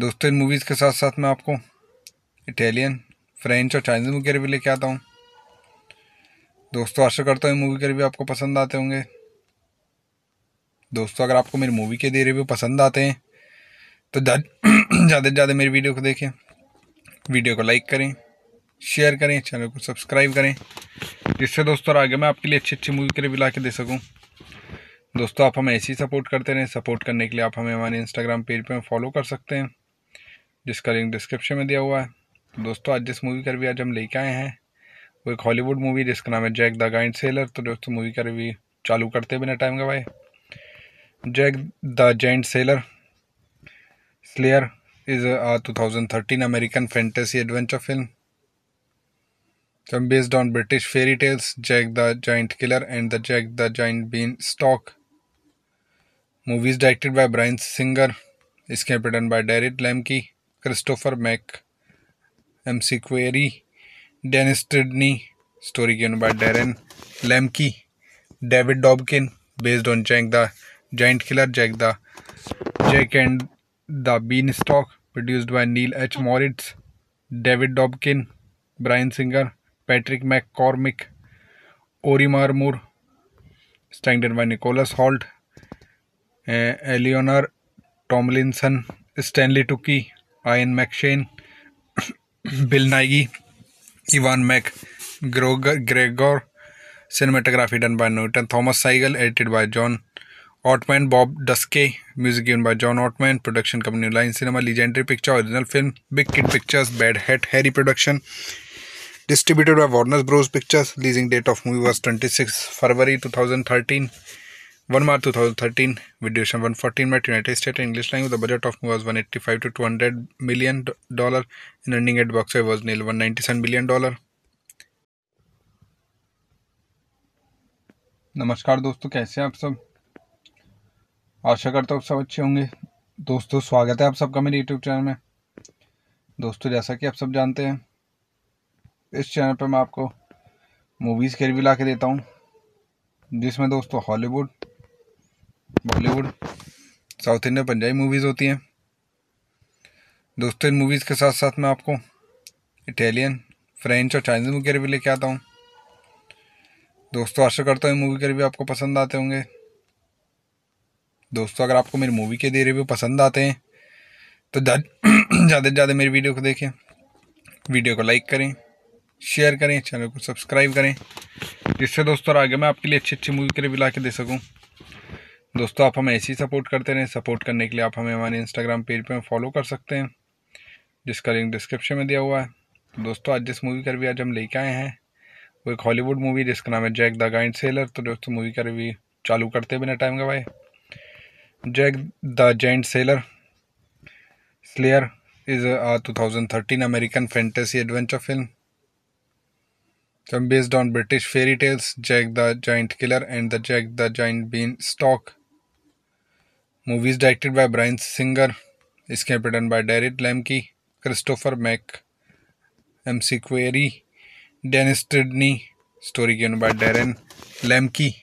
दोस्तों इन मूवीज़ के साथ साथ मैं आपको इटालियन, फ्रेंच और चाइनीज़ मूवी के रिव्यू लेके आता हूँ। दोस्तों आशा करता हूँ मूवी के रिव्यू आपको पसंद आते होंगे। दोस्तों अगर आपको मेरी मूवी के रिव्यू पसंद आते हैं तो ज़्यादा से ज़्यादा मेरी वीडियो को देखें, वीडियो को लाइक करें, शेयर करें, चैनल को सब्सक्राइब करें, जिससे दोस्तों आगे मैं आपके लिए अच्छी अच्छी मूवी के रिव्यू ला के दे सकूँ। दोस्तों आप हमें ऐसे ही सपोर्ट करते रहें। सपोर्ट करने के लिए आप हमें हमारे इंस्टाग्राम पेज पर फॉलो कर सकते हैं, जिसका लिंक डिस्क्रिप्शन में दिया हुआ है। दोस्तों आज जिस मूवी का रिव्यू आज हम लेके आए हैं वो एक हॉलीवुड मूवी जिसका नाम है जैक द गाइंट सेलर। तो दोस्तों मूवी का रिव्यू चालू करते बिना टाइम गवाए, Jack the Giant Slayer is a 2013 American fantasy adventure film based on British fairy tales Jack the giant killer and the Jack the giant Beanstalk. Movies directed by Bryan Singer. Script written by Derek Lemke, Christopher Mack, MC Query, Dennis Stridney. Story given by Darren Lemke, David Dobkin, based on Jack the Giant Killer, Jack and the Beanstalk, produced by Neil H. Moritz, David Dobkin, Bryan Singer, Patrick McCormick, Ori Marmur, starring by Nicholas Hoult, Eleanor Tomlinson, Stanley Tucci, Ian McShane, Bill Nighy, Ewan McGregor. Cinematography done by Newton Thomas Sigel. Edited by John Ottman, Bob डस्के। Music given by John Ottman. Production company New Line Cinema, Legendary Picture. Original film Big Kid Pictures, Bad Hat Harry production. Distributed by Warner Bros Pictures. Releasing date of movie was 26 February 2013, 1 March 2013। वीडियोशन 114 minute, United State English language. The budget of movie was 185 to 200 million dollars and running at box office was nil 197 million dollars। नमस्कार दोस्तों, कैसे हैं आप सब? आशा करता हूँ आप सब अच्छे होंगे। दोस्तों स्वागत है आप सबका मेरे यूट्यूब चैनल में। दोस्तों जैसा कि आप सब जानते हैं, इस चैनल पर मैं आपको मूवीज़ के रिव्यू ला के देता हूँ, जिसमें दोस्तों Hollywood, Bollywood, south Indian, Punjabi movies होती हैं। दोस्तों इन मूवीज़ के साथ साथ मैं आपको इटालियन, फ्रेंच और चाइनीज़ मूवी के रिव्यू लेके आता हूँ। दोस्तों आशा करता हूँ मूवी के रिव्यू आपको पसंद आते होंगे। दोस्तों अगर आपको मेरी मूवी के रिव्यू पसंद आते हैं तो ज़्यादा से ज़्यादा मेरी वीडियो को देखें, वीडियो को लाइक करें, शेयर करें, चैनल को सब्सक्राइब करें, जिससे दोस्तों आगे मैं आपके लिए अच्छी अच्छी मूवी के रिव्यू ला के दे सकूँ। दोस्तों आप हमें ऐसे ही सपोर्ट करते रहें। सपोर्ट करने के लिए आप हमें हमारे इंस्टाग्राम पेज पर फॉलो कर सकते हैं, जिसका लिंक डिस्क्रिप्शन में दिया हुआ है। दोस्तों आज जिस मूवी का रिव्यू आज हम लेके आए हैं वो एक हॉलीवुड मूवी जिसका नाम है जैक द गाइंट सेलर। तो दोस्तों मूवी का रिव्यू चालू करते बिना टाइम गवाए, Jack the Giant Slayer is a 2013 American fantasy adventure film based on British fairy tales Jack the giant killer and the Jack the giant Beanstalk. Movies directed by Brian Singer. Script written by Derek Lemke, Christopher Mack, MC Query, Dennis Stridney. Story given by Darren Lemke,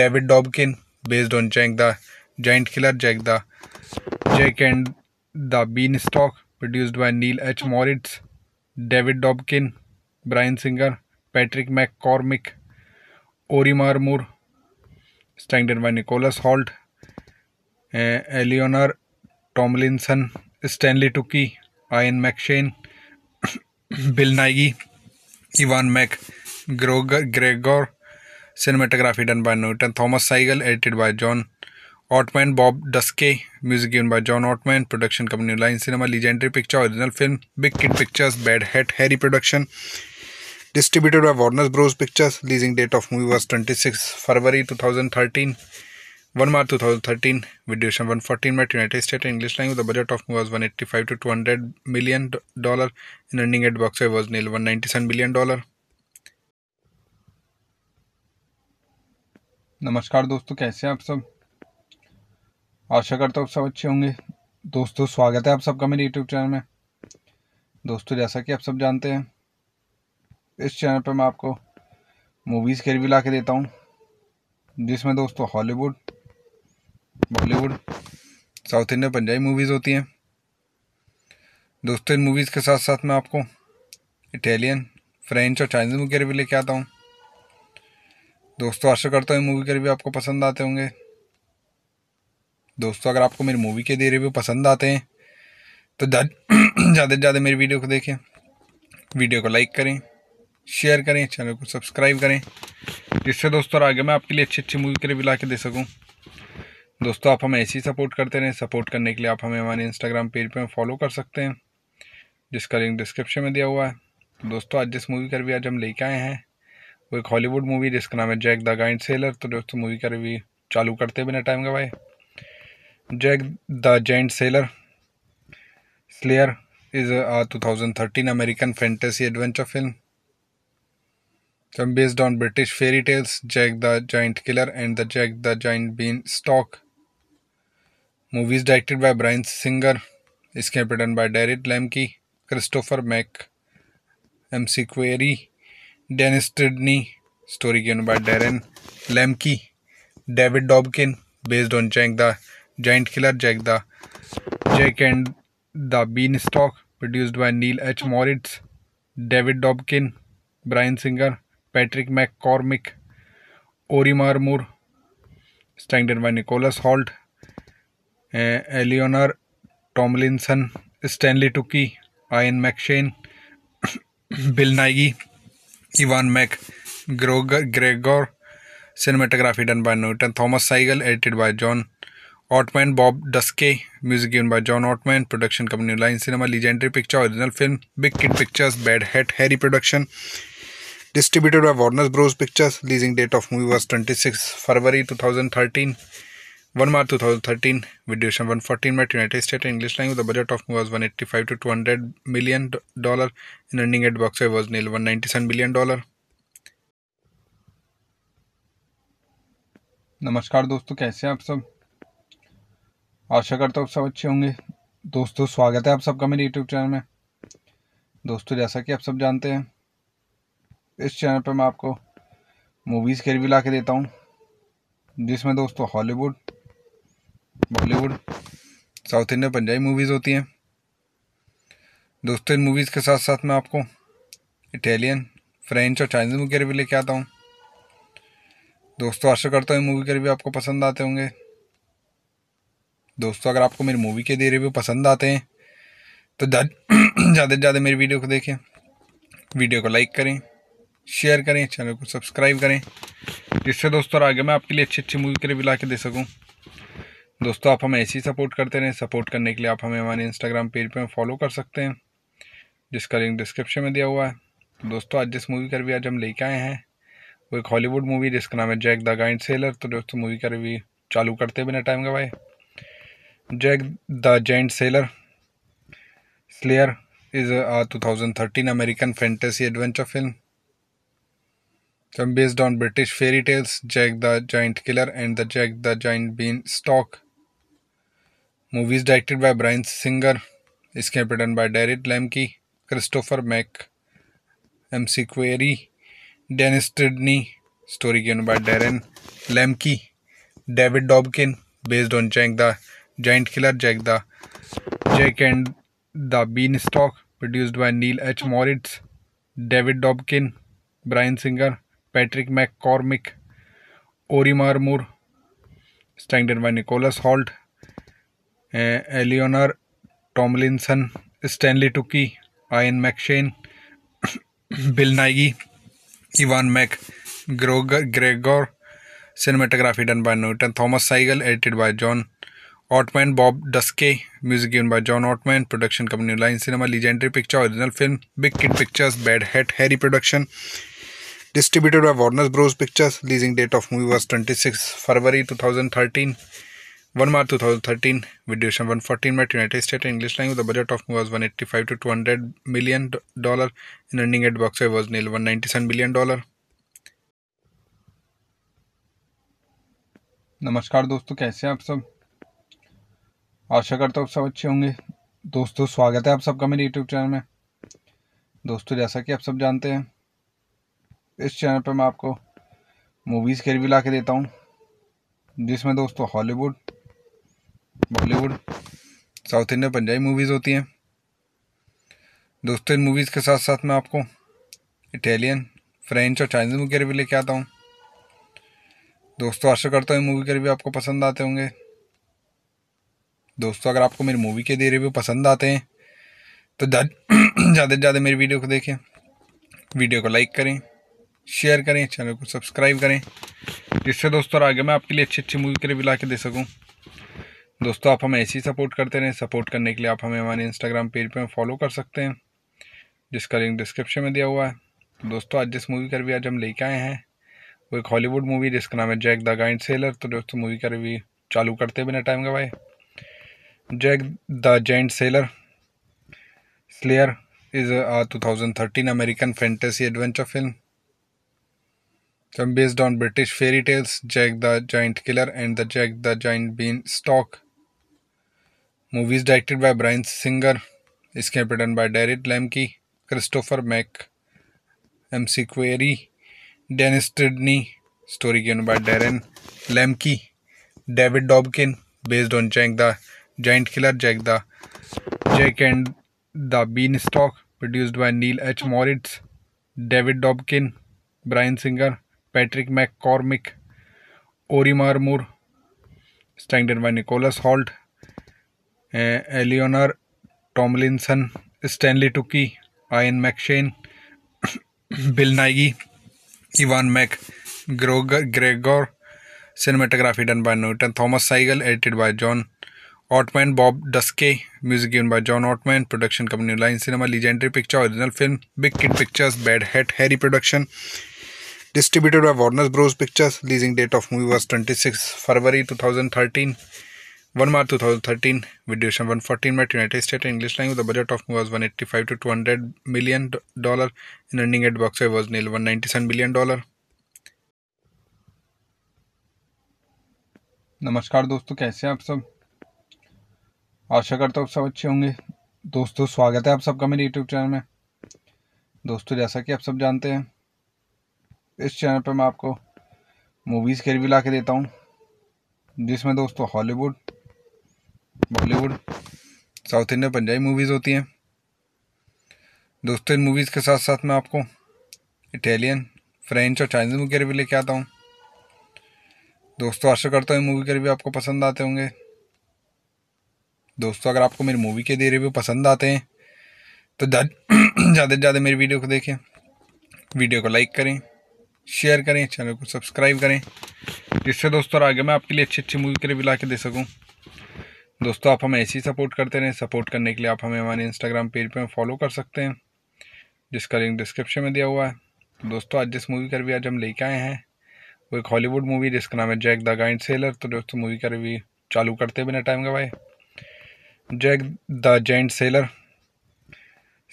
David Dobkin, based on Jack the Giant Killer, Jack and the Beanstalk, produced by Neil H. Moritz, David Dobkin, Brian Singer, Patrick McCormick, Ori Marmur, starring by Nicholas Hoult, Eleanor Tomlinson, Stanley Tucci, Ian McShane, Bill Nighy, Ewan McGregor. Cinematography done by Newton Thomas Sigel. Edited by John Ottman, Bob डस्के। Music given by John Ottman. Production company New Line Cinema, Legendary Picture. Original film Big Kid Pictures, Bad Hat Harry production. Distributed by Warner Bros Pictures. Releasing date of movie was 26 February 2013, 1 March 2013। वीडियोशन 114 minute, United State English language. The budget of movie was $185 to $200 million and running at box office was nil $197 million। नमस्कार दोस्तों, कैसे हैं आप सब? आशा करता हूँ आप सब अच्छे होंगे। दोस्तों स्वागत है आप सबका मेरे यूट्यूब चैनल में। दोस्तों जैसा कि आप सब जानते हैं, इस चैनल पर मैं आपको मूवीज़ के रिव्यू ला के देता हूँ, जिसमें दोस्तों Hollywood, Bollywood, south Indian, Punjabi movies होती हैं। दोस्तों इन मूवीज़ के साथ साथ मैं आपको इटालियन, फ्रेंच और चाइनीज़ मूवी के रिव्यू लेके आता हूँ। दोस्तों आशा करता हूँ मूवी के रिव्यू आपको पसंद आते होंगे। दोस्तों अगर आपको मेरी मूवी के रिव्यू पसंद आते हैं तो ज़्यादा से ज़्यादा मेरी वीडियो को देखें, वीडियो को लाइक करें, शेयर करें, चैनल को सब्सक्राइब करें, जिससे दोस्तों आगे मैं आपके लिए अच्छी अच्छी मूवी के रिव्यू ला के दे सकूँ। दोस्तों आप हमें ऐसे ही सपोर्ट करते रहें। सपोर्ट करने के लिए आप हमें हमारे इंस्टाग्राम पेज पर फॉलो कर सकते हैं, जिसका लिंक डिस्क्रिप्शन में दिया हुआ है। दोस्तों आज जिस मूवी का रिव्यू आज हम लेके आए हैं वो एक हॉलीवुड मूवी जिसका नाम है जैक द गाइंट सेलर। तो दोस्तों मूवी का रिव्यू चालू करते बिना टाइम गवाए, Jack the Giant Slayer is a 2013 American fantasy adventure film based on British fairy tales Jack the giant killer and the Jack the giant Beanstalk. Movies directed by Brian Singer, script written by David Lemke, Christopher Mack, MC Query, Dennis Stridney, story given by Darren Lemke, David Dobkin, based on Jack the Giant Killer, Jack and the Beanstalk, produced by Neil H. Moritz, David Dobkin, Brian Singer, Patrick McCormick, Ori Marmur, starring by Nicholas Hoult, Eleanor Tomlinson, Stanley Tucci, Ian McShane, Bill Nighy, Ewan McGregor. Cinematography done by Newton Thomas Sigel. Edited by John Ottman, Bob डस्के। Music given by John Ottman. Production company New Line Cinema, Legendary Picture. Original film Big Kid Pictures, Bad Hat Harry production. Distributed by Warner Bros Pictures. Releasing date of movie was 26 February 2013, 1 March 2013। वीडियोशन 114 minute, United State English language. The budget of movie was $185 to $200 million and running at box office was nil $197 million। नमस्कार दोस्तों, कैसे हैं आप सब? आशा करता हूँ आप सब अच्छे होंगे। दोस्तों स्वागत है आप सबका मेरे यूट्यूब चैनल में। दोस्तों जैसा कि आप सब जानते हैं, इस चैनल पर मैं आपको मूवीज़ के रिव्यू ला के देता हूँ, जिसमें दोस्तों Hollywood, Bollywood, south Indian, Punjabi movies होती हैं। दोस्तों इन मूवीज़ के साथ साथ मैं आपको इटालियन, फ्रेंच और चाइनीज़ मूवी के रिव्यू लेके आता हूँ। दोस्तों आशा करता हूँ मूवी के रिव्यू आपको पसंद आते होंगे। दोस्तों अगर आपको मेरी मूवी के रिव्यू पसंद आते हैं तो ज़्यादा से ज़्यादा मेरी वीडियो को देखें, वीडियो को लाइक करें, शेयर करें, चैनल को सब्सक्राइब करें, जिससे दोस्तों आगे मैं आपके लिए अच्छी अच्छी मूवी के रिव्यू ला के दे सकूँ। दोस्तों आप हमें ऐसे ही सपोर्ट करते रहें। सपोर्ट करने के लिए आप हमें हमारे इंस्टाग्राम पेज पर फॉलो कर सकते हैं, जिसका लिंक डिस्क्रिप्शन में दिया हुआ है। दोस्तों आज जिस मूवी का रिव्यू आज हम लेके आए हैं वो एक हॉलीवुड मूवी जिसका नाम है जैक द गाइंट सेलर। तो दोस्तों मूवी का रिव्यू चालू करते बिना टाइम गवाए, Jack the Giant Slayer is a 2013 American fantasy adventure film based on British fairy tales Jack the giant killer and the Jack the giant Beanstalk. Movies directed by Bryan Singer. Script written by Derek Lamke, Christopher Mack, MC Query, Dennis Tidney. Story given by Darren Lamke, David Dobkin, based on Jack the Giant Killer, Jack and the Beanstalk, produced by Neil H. Moritz, David Dobkin, Bryan Singer, Patrick McCormick, Ori Marmur, starring Hoult, Eleanor Tomlinson, Stanley Tucci, Ian McShane, Bill Nighy, Ewan McGregor. Cinematography done by Newton Thomas Sigel, edited by John Ottman, Bob डस्के। Music given by John Ottman. Production company New Line Cinema, Legendary Picture. Original film Big Kid Pictures, Bad Hat Harry production. Distributed by Warner Bros Pictures. Releasing date of movie was 26 February 2013, 1 March 2013। वीडियोशन 114 minute, United State English language. The budget of movie was $185 to $200 million and running at box office was nil $197 million। नमस्कार दोस्तों, कैसे हैं आप सब? आशा करता हूँ आप सब अच्छे होंगे। दोस्तों स्वागत है आप सबका मेरे यूट्यूब चैनल में। दोस्तों जैसा कि आप सब जानते हैं, इस चैनल पर मैं आपको मूवीज़ के रिव्यू ला के देता हूँ, जिसमें दोस्तों Hollywood, Bollywood, south Indian, Punjabi movies होती हैं। दोस्तों इन मूवीज़ के साथ साथ मैं आपको इटालियन, फ्रेंच और चाइनीज़ मूवी के रिव्यू लेके आता हूँ। दोस्तों आशा करता हूँ मूवी के रिव्यू आपको पसंद आते होंगे। दोस्तों अगर आपको मेरी मूवी के रिव्यू पसंद आते हैं तो ज़्यादा से ज़्यादा मेरी वीडियो को देखें, वीडियो को लाइक करें, शेयर करें, चैनल को सब्सक्राइब करें, जिससे दोस्तों आगे मैं आपके लिए अच्छी अच्छी मूवी के रिव्यू ला के दे सकूँ। दोस्तों आप हमें ऐसे ही सपोर्ट करते रहें। सपोर्ट करने के लिए आप हमें हमारे इंस्टाग्राम पेज पर फॉलो कर सकते हैं, जिसका लिंक डिस्क्रिप्शन में दिया हुआ है। दोस्तों आज जिस मूवी का रिव्यू आज हम लेके आए हैं वो एक हॉलीवुड मूवी जिसका नाम है जैक द गाइंट सेलर। तो दोस्तों मूवी का रिव्यू चालू करते बिना टाइम गवाए, Jack the Giant Slayer is a 2013 American fantasy adventure film based on British fairy tales Jack the giant killer and the Jack the giant been stock. Movies directed by Bryan Singer. इसके written by David Lemke, Christopher McQuarrie, Dennis ट्रिडनी। Story given by Darren Lemke, David Dobkin. Based on Jack the giant killer, Jack and the Beanstalk. Produced by nil H. Moritz, David Dobkin, Bryan Singer, Patrick McCormick, Ori Marmur. Styled by Nicholas Hoult, Eleanor Tomlinson, Stanley Tucci, Ian McShane, Bill Nighy, Ewan McGregor. Cinematography done by Newton Thomas Sigel, edited by John Ottman, Bob डस्के। Music given by John Ottman. Production company New Line Cinema, Legendary Picture. Original film Big Kid Pictures, Bad Hat Harry production. Distributed by Warner Bros Pictures. Releasing date of movie was 26 February 2013, 1 March 2013। वीडियोशन 114 minute, United State English language. The budget of movie was $185 to $200 million and running at box office was nil $197 million। नमस्कार दोस्तों, कैसे हैं आप सब? आशा करता हूँ आप सब अच्छे होंगे। दोस्तों स्वागत है आप सबका मेरे यूट्यूब चैनल में। दोस्तों जैसा कि आप सब जानते हैं, इस चैनल पर मैं आपको मूवीज़ के रिव्यू ला के देता हूँ, जिसमें दोस्तों Hollywood, Bollywood, south Indian, Punjabi movies होती हैं। दोस्तों इन मूवीज़ के साथ साथ मैं आपको इटालियन, फ्रेंच और चाइनीज़ मूवी के रिव्यू लेके आता हूँ। दोस्तों आशा करता हूँ मूवी के रिव्यू आपको पसंद आते होंगे। दोस्तों अगर आपको मेरी मूवी के रिव्यू पसंद आते हैं तो ज़्यादा से ज़्यादा मेरी वीडियो को देखें, वीडियो को लाइक करें, शेयर करें, चैनल को सब्सक्राइब करें, जिससे दोस्तों आगे मैं आपके लिए अच्छी अच्छी मूवी के रिव्यू ला के दे सकूँ। दोस्तों आप हमें ऐसे ही सपोर्ट करते रहें। सपोर्ट करने के लिए आप हमें हमारे इंस्टाग्राम पेज पर फॉलो कर सकते हैं, जिसका लिंक डिस्क्रिप्शन में दिया हुआ है। दोस्तों आज जिस मूवी का रिव्यू आज हम लेके आए हैं वो एक हॉलीवुड मूवी जिसका नाम है जैक द गाइंट सेलर। तो दोस्तों मूवी का रिव्यू चालू करते बिना टाइम गवाए, Jack the giant seller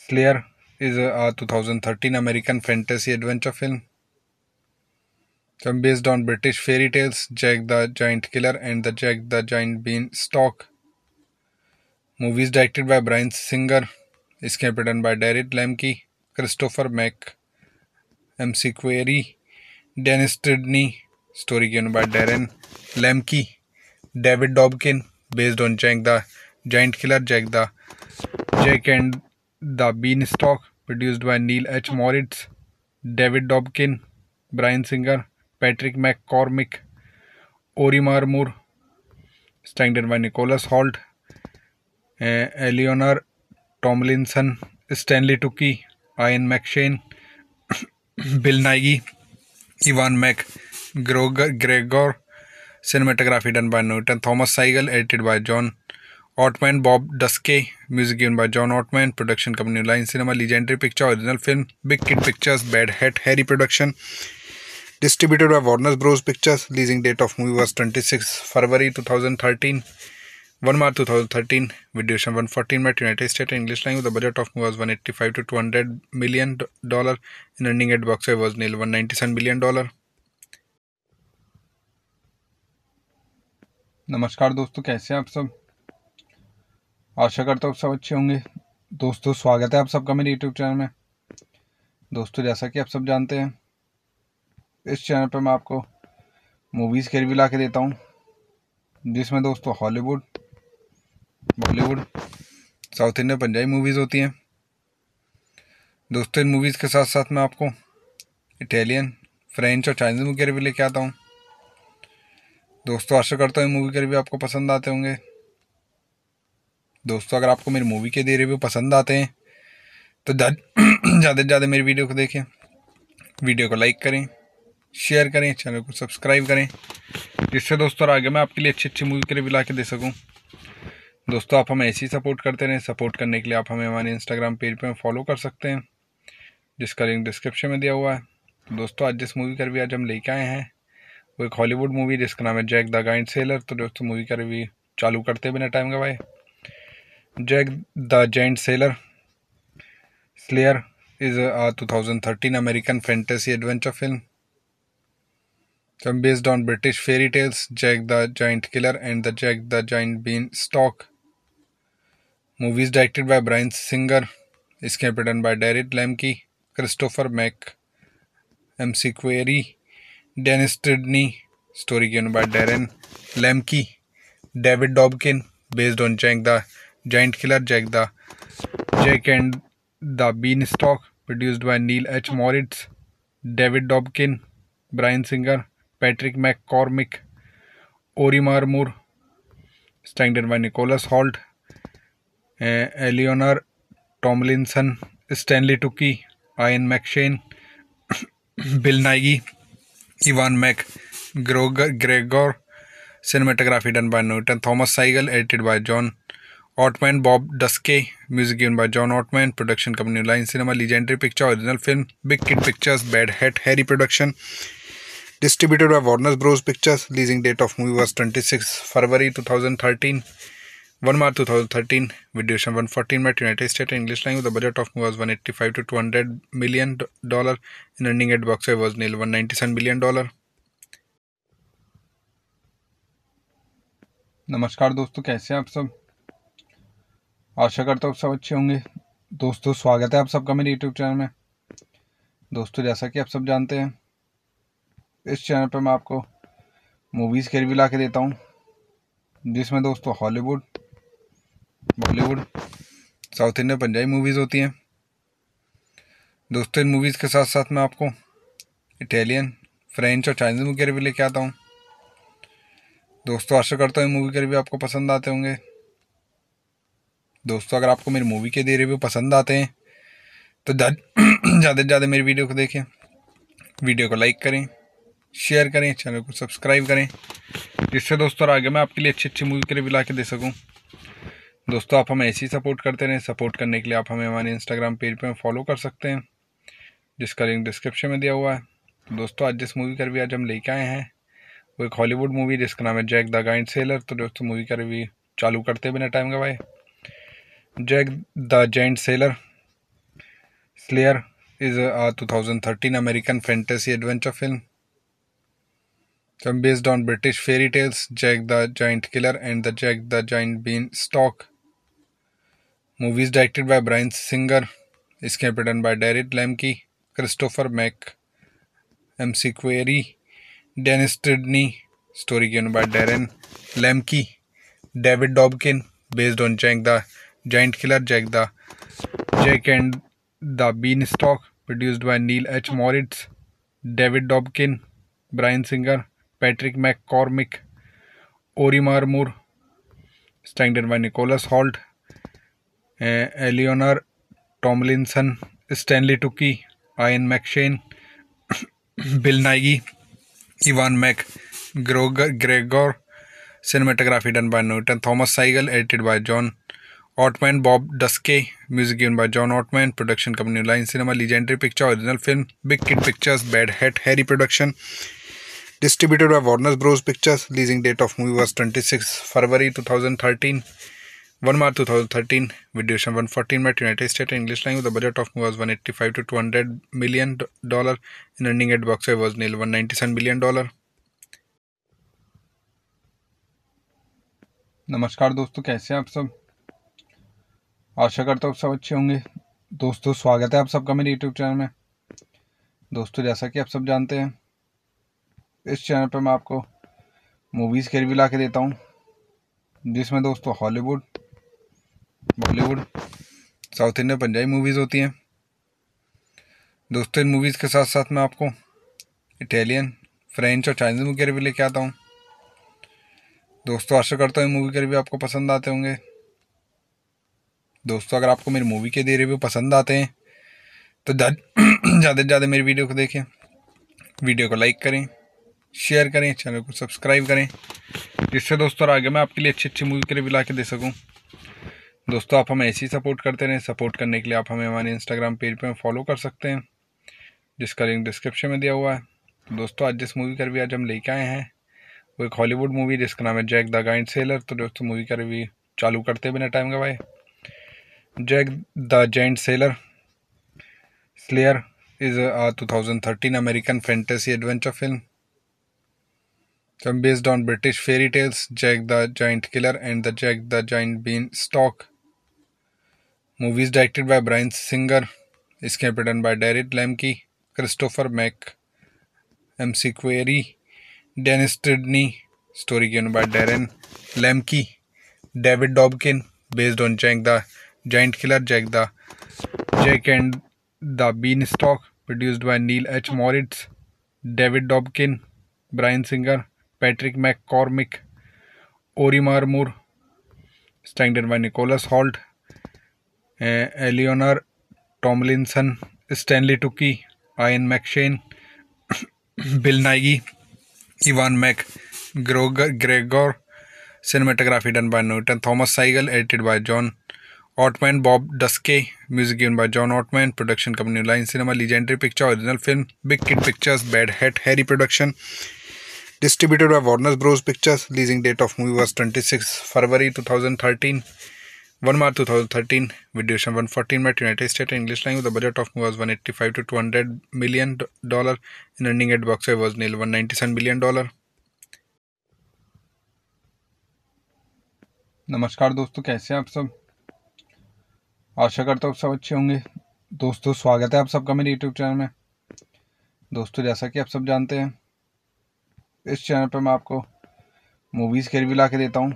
slayer is a 2013 American fantasy adventure film based on British fairy tales Jack the giant killer and the Jack the giant been stock. Movies directed by Bryan Singer. इसके written by David Lemke, Christopher McQuarrie, Dennis ट्रिडनी। Story given by Darren Lemke, David Dobkin. Based on Jack the giant killer, Jack and The Beanstalk, produced by Neil H. Moritz, David Dobkin, Bryan Singer, Patrick McCormick, Ori Marmur. Starring by Nicholas Hoult, Eleanor Tomlinson, Stanley Tucci, Ian McShane, Bill Nighy, Ewan McGregor. Cinematography done by Newton Thomas Sigel, edited by John Ottman, Bob Ducsay, music given by John Ottman, production company New Line Cinema, Legendary Pictures, original film, Big Kid Pictures, Bad Hat Harry production, distributed by Warner Bros Pictures, releasing date of movie was 26 February 2013, 1 March 2013, valuation 114 by United States and English language, the budget of movie was $185 to $200 million, and earning at box office was nearly $197 million. नमस्कार दोस्तों, कैसे हैं आप सब? आशा करता हूँ आप सब अच्छे होंगे। दोस्तों स्वागत है आप सबका मेरे यूट्यूब चैनल में। दोस्तों जैसा कि आप सब जानते हैं, इस चैनल पर मैं आपको मूवीज़ के रिव्यू ला के देता हूँ, जिसमें दोस्तों Hollywood, Bollywood, south Indian, Punjabi movies होती हैं। दोस्तों इन मूवीज़ के साथ साथ मैं आपको इटालियन, फ्रेंच और चाइनीज़ मूवी के रिव्यू लेके आता हूँ। दोस्तों आशा करता हूँ मूवी के रिव्यू आपको पसंद आते होंगे। दोस्तों अगर आपको मेरी मूवी के रिव्यू पसंद आते हैं तो ज़्यादा से ज़्यादा मेरी वीडियो को देखें, वीडियो को लाइक करें, शेयर करें, चैनल को सब्सक्राइब करें, जिससे दोस्तों आगे मैं आपके लिए अच्छी अच्छी मूवी के रिव्यू ला के दे सकूँ। दोस्तों आप हमें ऐसे ही सपोर्ट करते रहें। सपोर्ट करने के लिए आप हमें हमारे इंस्टाग्राम पेज पर फॉलो कर सकते हैं, जिसका लिंक डिस्क्रिप्शन में दिया हुआ है। दोस्तों आज जिस मूवी का रिव्यू आज हम लेके आए हैं वो एक हॉलीवुड मूवी जिसका नाम है जैक द गाइंट सेलर। तो दोस्तों मूवी का रिव्यू चालू करते बिना टाइम गवाए, Jack the giant seller slayer is a 2013 American fantasy adventure film based on British fairy tales Jack the giant killer and the Jack the Giant Beanstalk. Movies directed by Brian Singer. Script written by Derek Lamke, Christopher Mack, MC Query, Dennis Tidney. Story given by Darren Lamke, David Dobkin, based on Jack the Giant Killer, Jack and the Beanstalk, produced by Neil H. Moritz, David Dobkin, Brian Singer, Patrick McCormick, Ori Marmur, Starring by Nicholas Hoult, Eleanor Tomlinson, Stanley Tucci, Ian McShane, Bill Nighy, Ewan McGregor. Cinematography done by Newton Thomas Sigel, edited by John Ottman, Bob Ducsay, music given by John Ottman, production company New Line Cinema, Legendary Pictures, original film, Big Kid Pictures, Bad Hat Harry production, distributed by Warner Bros Pictures, releasing date of movie was 26 February 2013, 1 March 2013, valuation 114 by United States and English language, the budget of movie was $185 to $200 million, and earning at box office was nearly $197 million. नमस्कार दोस्तों, कैसे हैं आप सब? आशा करता हूँ आप सब अच्छे होंगे। दोस्तों स्वागत है आप सबका मेरे यूट्यूब चैनल में। दोस्तों जैसा कि आप सब जानते हैं, इस चैनल पर मैं आपको मूवीज़ के रिव्यू ला के देता हूँ, जिसमें दोस्तों Hollywood, Bollywood, south Indian, Punjabi movies होती हैं। दोस्तों इन मूवीज़ के साथ साथ मैं आपको इटालियन, फ्रेंच और चाइनीज़ मूवी के रिव्यू लेके आता हूँ। दोस्तों आशा करता हूँ मूवी के रिव्यू आपको पसंद आते होंगे। दोस्तों अगर आपको मेरी मूवी के रिव्यू पसंद आते हैं तो ज़्यादा से ज़्यादा मेरी वीडियो को देखें, वीडियो को लाइक करें, शेयर करें, चैनल को सब्सक्राइब करें, जिससे दोस्तों आगे मैं आपके लिए अच्छी अच्छी मूवी के रिव्यू ला के दे सकूँ। दोस्तों आप हमें ऐसे ही सपोर्ट करते रहें। सपोर्ट करने के लिए आप हमें हमारे इंस्टाग्राम पेज पर फॉलो कर सकते हैं, जिसका लिंक डिस्क्रिप्शन में दिया हुआ है। दोस्तों आज जिस मूवी का रिव्यू आज हम लेके आए हैं वो एक हॉलीवुड मूवी जिसका नाम है जैक द गाइंट सेलर। तो दोस्तों मूवी का रिव्यू चालू करते बिना टाइम गवाए, Jack the Giant Slayer is a 2013 American fantasy adventure film based on British fairy tales Jack the giant killer and the Jack the giant been stock. Movies directed by Bryan Singer. इसके written by David Lemke, Christopher McQuarrie, Dennis ट्रिडनी। Story given by Darren Lemke, David Dobkin. Based on Jack the giant killer, Jack and the Beanstalk. Produced by nil H. Moritz, David Dobkin, Bryan Singer, Patrick McCormick, Ori Marmur. Styled by Nicholas Hoult, Eleanor Tomlinson, Stanley Tucci, Ian McShane, Bill Nighy, Ewan McGregor. Cinematography done by Newton Thomas Sigel, edited by John Ottman, Bob डस्के। Music given by John Ottman. Production company New Line Cinema, Legendary Picture. Original film Big Kid Pictures, Bad Hat Harry production. Distributed by Warner Bros Pictures. Releasing date of movie was 26 February 2013, 1 March 2013। वीडियोशन 114 minute, United State English language. The budget of movie was $185 to $200 million and running at box office was nil $197 million। नमस्कार दोस्तों, कैसे हैं आप सब? आशा करता हूँ आप सब अच्छे होंगे। दोस्तों स्वागत है आप सबका मेरे यूट्यूब चैनल में। दोस्तों जैसा कि आप सब जानते हैं, इस चैनल पर मैं आपको मूवीज़ के रिव्यू ला के देता हूँ, जिसमें दोस्तों Hollywood, Bollywood, south Indian, Punjabi movies होती हैं। दोस्तों इन मूवीज़ के साथ साथ मैं आपको इटालियन, फ्रेंच और चाइनीज़ मूवी के रिव्यू लेके आता हूँ। दोस्तों आशा करता हूँ मूवी के रिव्यू आपको पसंद आते होंगे। दोस्तों अगर आपको मेरी मूवी के रिव्यू पसंद आते हैं तो ज़्यादा से ज़्यादा मेरी वीडियो को देखें, वीडियो को लाइक करें, शेयर करें, चैनल को सब्सक्राइब करें, जिससे दोस्तों आगे मैं आपके लिए अच्छी अच्छी मूवी के रिव्यू ला के दे सकूँ। दोस्तों आप हमें ऐसे ही सपोर्ट करते रहें। सपोर्ट करने के लिए आप हमें हमारे इंस्टाग्राम पेज पर फॉलो कर सकते हैं, जिसका लिंक डिस्क्रिप्शन में दिया हुआ है। दोस्तों आज जिस मूवी का रिव्यू आज हम लेके आए हैं वो एक हॉलीवुड मूवी जिसका नाम है जैक द गाइंट सेलर। तो दोस्तों मूवी का रिव्यू चालू करते बिना टाइम गवाए, Jack the Giant Slayer is a 2013 American fantasy adventure film based on British fairy tales Jack the Giant Killer and the Jack the Giant Beanstalk. Movies directed by Bryan Singer. Script written by Derek Lamke, Christopher Mack, MC Query, Dennis Tidney. Story given by Darren Lamke, David Dobkin, based on Jack the Giant Killer, Jack and the Beanstalk, produced by Neil H. Moritz, David Dobkin, Bryan Singer, Patrick McCormick, Orimar standard by Nicholas Holt, Eleanor Tomlinson, Stanley Tukey, Ian McShane, Bill Nighy, Ivan McGregor. Cinematography done by Newton Thomas Seigel, edited by John Ottman, Bob Duskey, music given by John Ottman, production company Line Cinema, Legendary Picture, original film, Big Kid Pictures, Bad Hat Harry production, distributed by Warner Bros. Pictures, releasing date of movie was 26 February 2013, 1 March 2013। वीडियोशन 114 minute, United State English language. The budget of movie was $185 to $200 million and running at box office was nil $197 million। नमस्कार दोस्तों, कैसे हैं आप सब? आशा करता हूँ आप सब अच्छे होंगे। दोस्तों स्वागत है आप सबका मेरे यूट्यूब चैनल में। दोस्तों जैसा कि आप सब जानते हैं, इस चैनल पर मैं आपको मूवीज़ के रिव्यू ला के देता हूँ,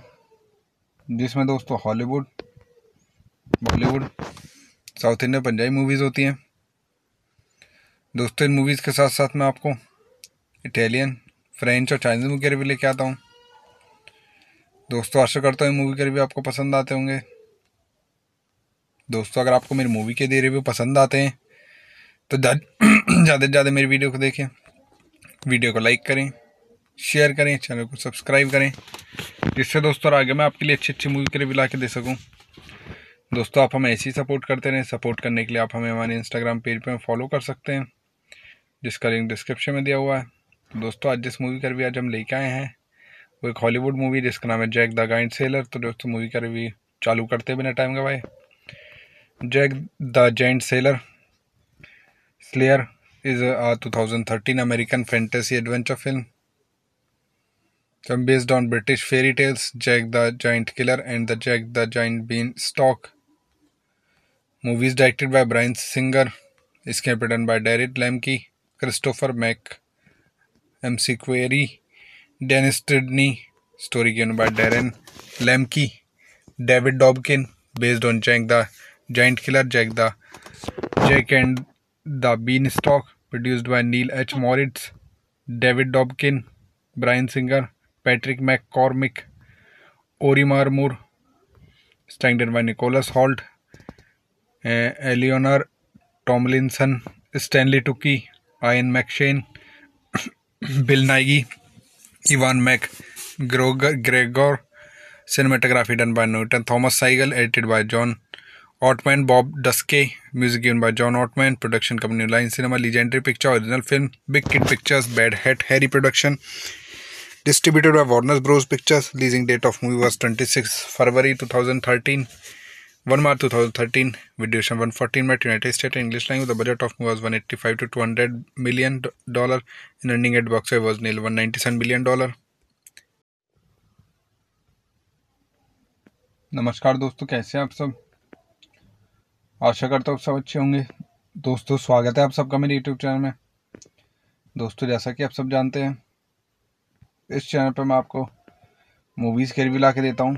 जिसमें दोस्तों Hollywood, Bollywood, south Indian, Punjabi movies होती हैं। दोस्तों इन मूवीज़ के साथ साथ मैं आपको इटालियन, फ्रेंच और चाइनीज़ मूवी के रिव्यू लेके आता हूँ। दोस्तों आशा करता हूँ मूवी के रिव्यू आपको पसंद आते होंगे। दोस्तों अगर आपको मेरी मूवी के रिव्यू पसंद आते हैं तो ज़्यादा से ज़्यादा मेरी वीडियो को देखें, वीडियो को लाइक करें, शेयर करें, चैनल को सब्सक्राइब करें, जिससे दोस्तों आगे मैं आपके लिए अच्छी अच्छी मूवी के रिव्यू ला के दे सकूँ। दोस्तों आप हमें ऐसे ही सपोर्ट करते रहें। सपोर्ट करने के लिए आप हमें हमारे इंस्टाग्राम पेज पर फॉलो कर सकते हैं, जिसका लिंक डिस्क्रिप्शन में दिया हुआ है। दोस्तों आज जिस मूवी का रिव्यू आज हम लेके आए हैं वो एक हॉलीवुड मूवी जिसका नाम है जैक द गाइंट सेलर। तो दोस्तों मूवी का रिव्यू चालू करते बिना टाइम गवाए, Jack the Giant Slayer is a 2013 American fantasy adventure film based on British fairy tales Jack the The Giant Killer and the Jack the Giant Beanstalk. Movies directed by Brian Singer. Script written by David Lemke, Christopher Mack, MC Query, Dennis Tidney. Story given by Darren Lemke, David Dobkin, based on Jack the Giant Killer, Jack and the Beanstalk, produced by Neil H. Moritz, David Dobkin, Brian Singer, Patrick McCormick. Ori Marmur, स्टाइडेड by Nicholas Hoult, Eleanor Tomlinson, Stanley Tucci, Ian McShane, Bill Nighy, Ewan McGregor. Cinematography done by Newton Thomas Sigel, edited by John Ottman, Bob डस्के, music given by John Ottman, production company New Line Cinema, Legendary Picture, original film Big Kid Pictures, Bad Hat Harry production, distributed by Warner Bros Pictures. Releasing date of movie was 26 February 2013, 1 March 2013, वीडियोशन 114 mat United State, English language. The budget of movie was 185 to 200 million dollars and earning at box office was nearly $197 million। नमस्कार दोस्तों, कैसे हैं आप सब? आशा करता हूँ आप सब अच्छे होंगे। दोस्तों स्वागत है आप सबका मेरे यूट्यूब चैनल में। दोस्तों जैसा कि आप सब जानते हैं, इस चैनल पर मैं आपको मूवीज़ के रिव्यू ला के देता हूँ,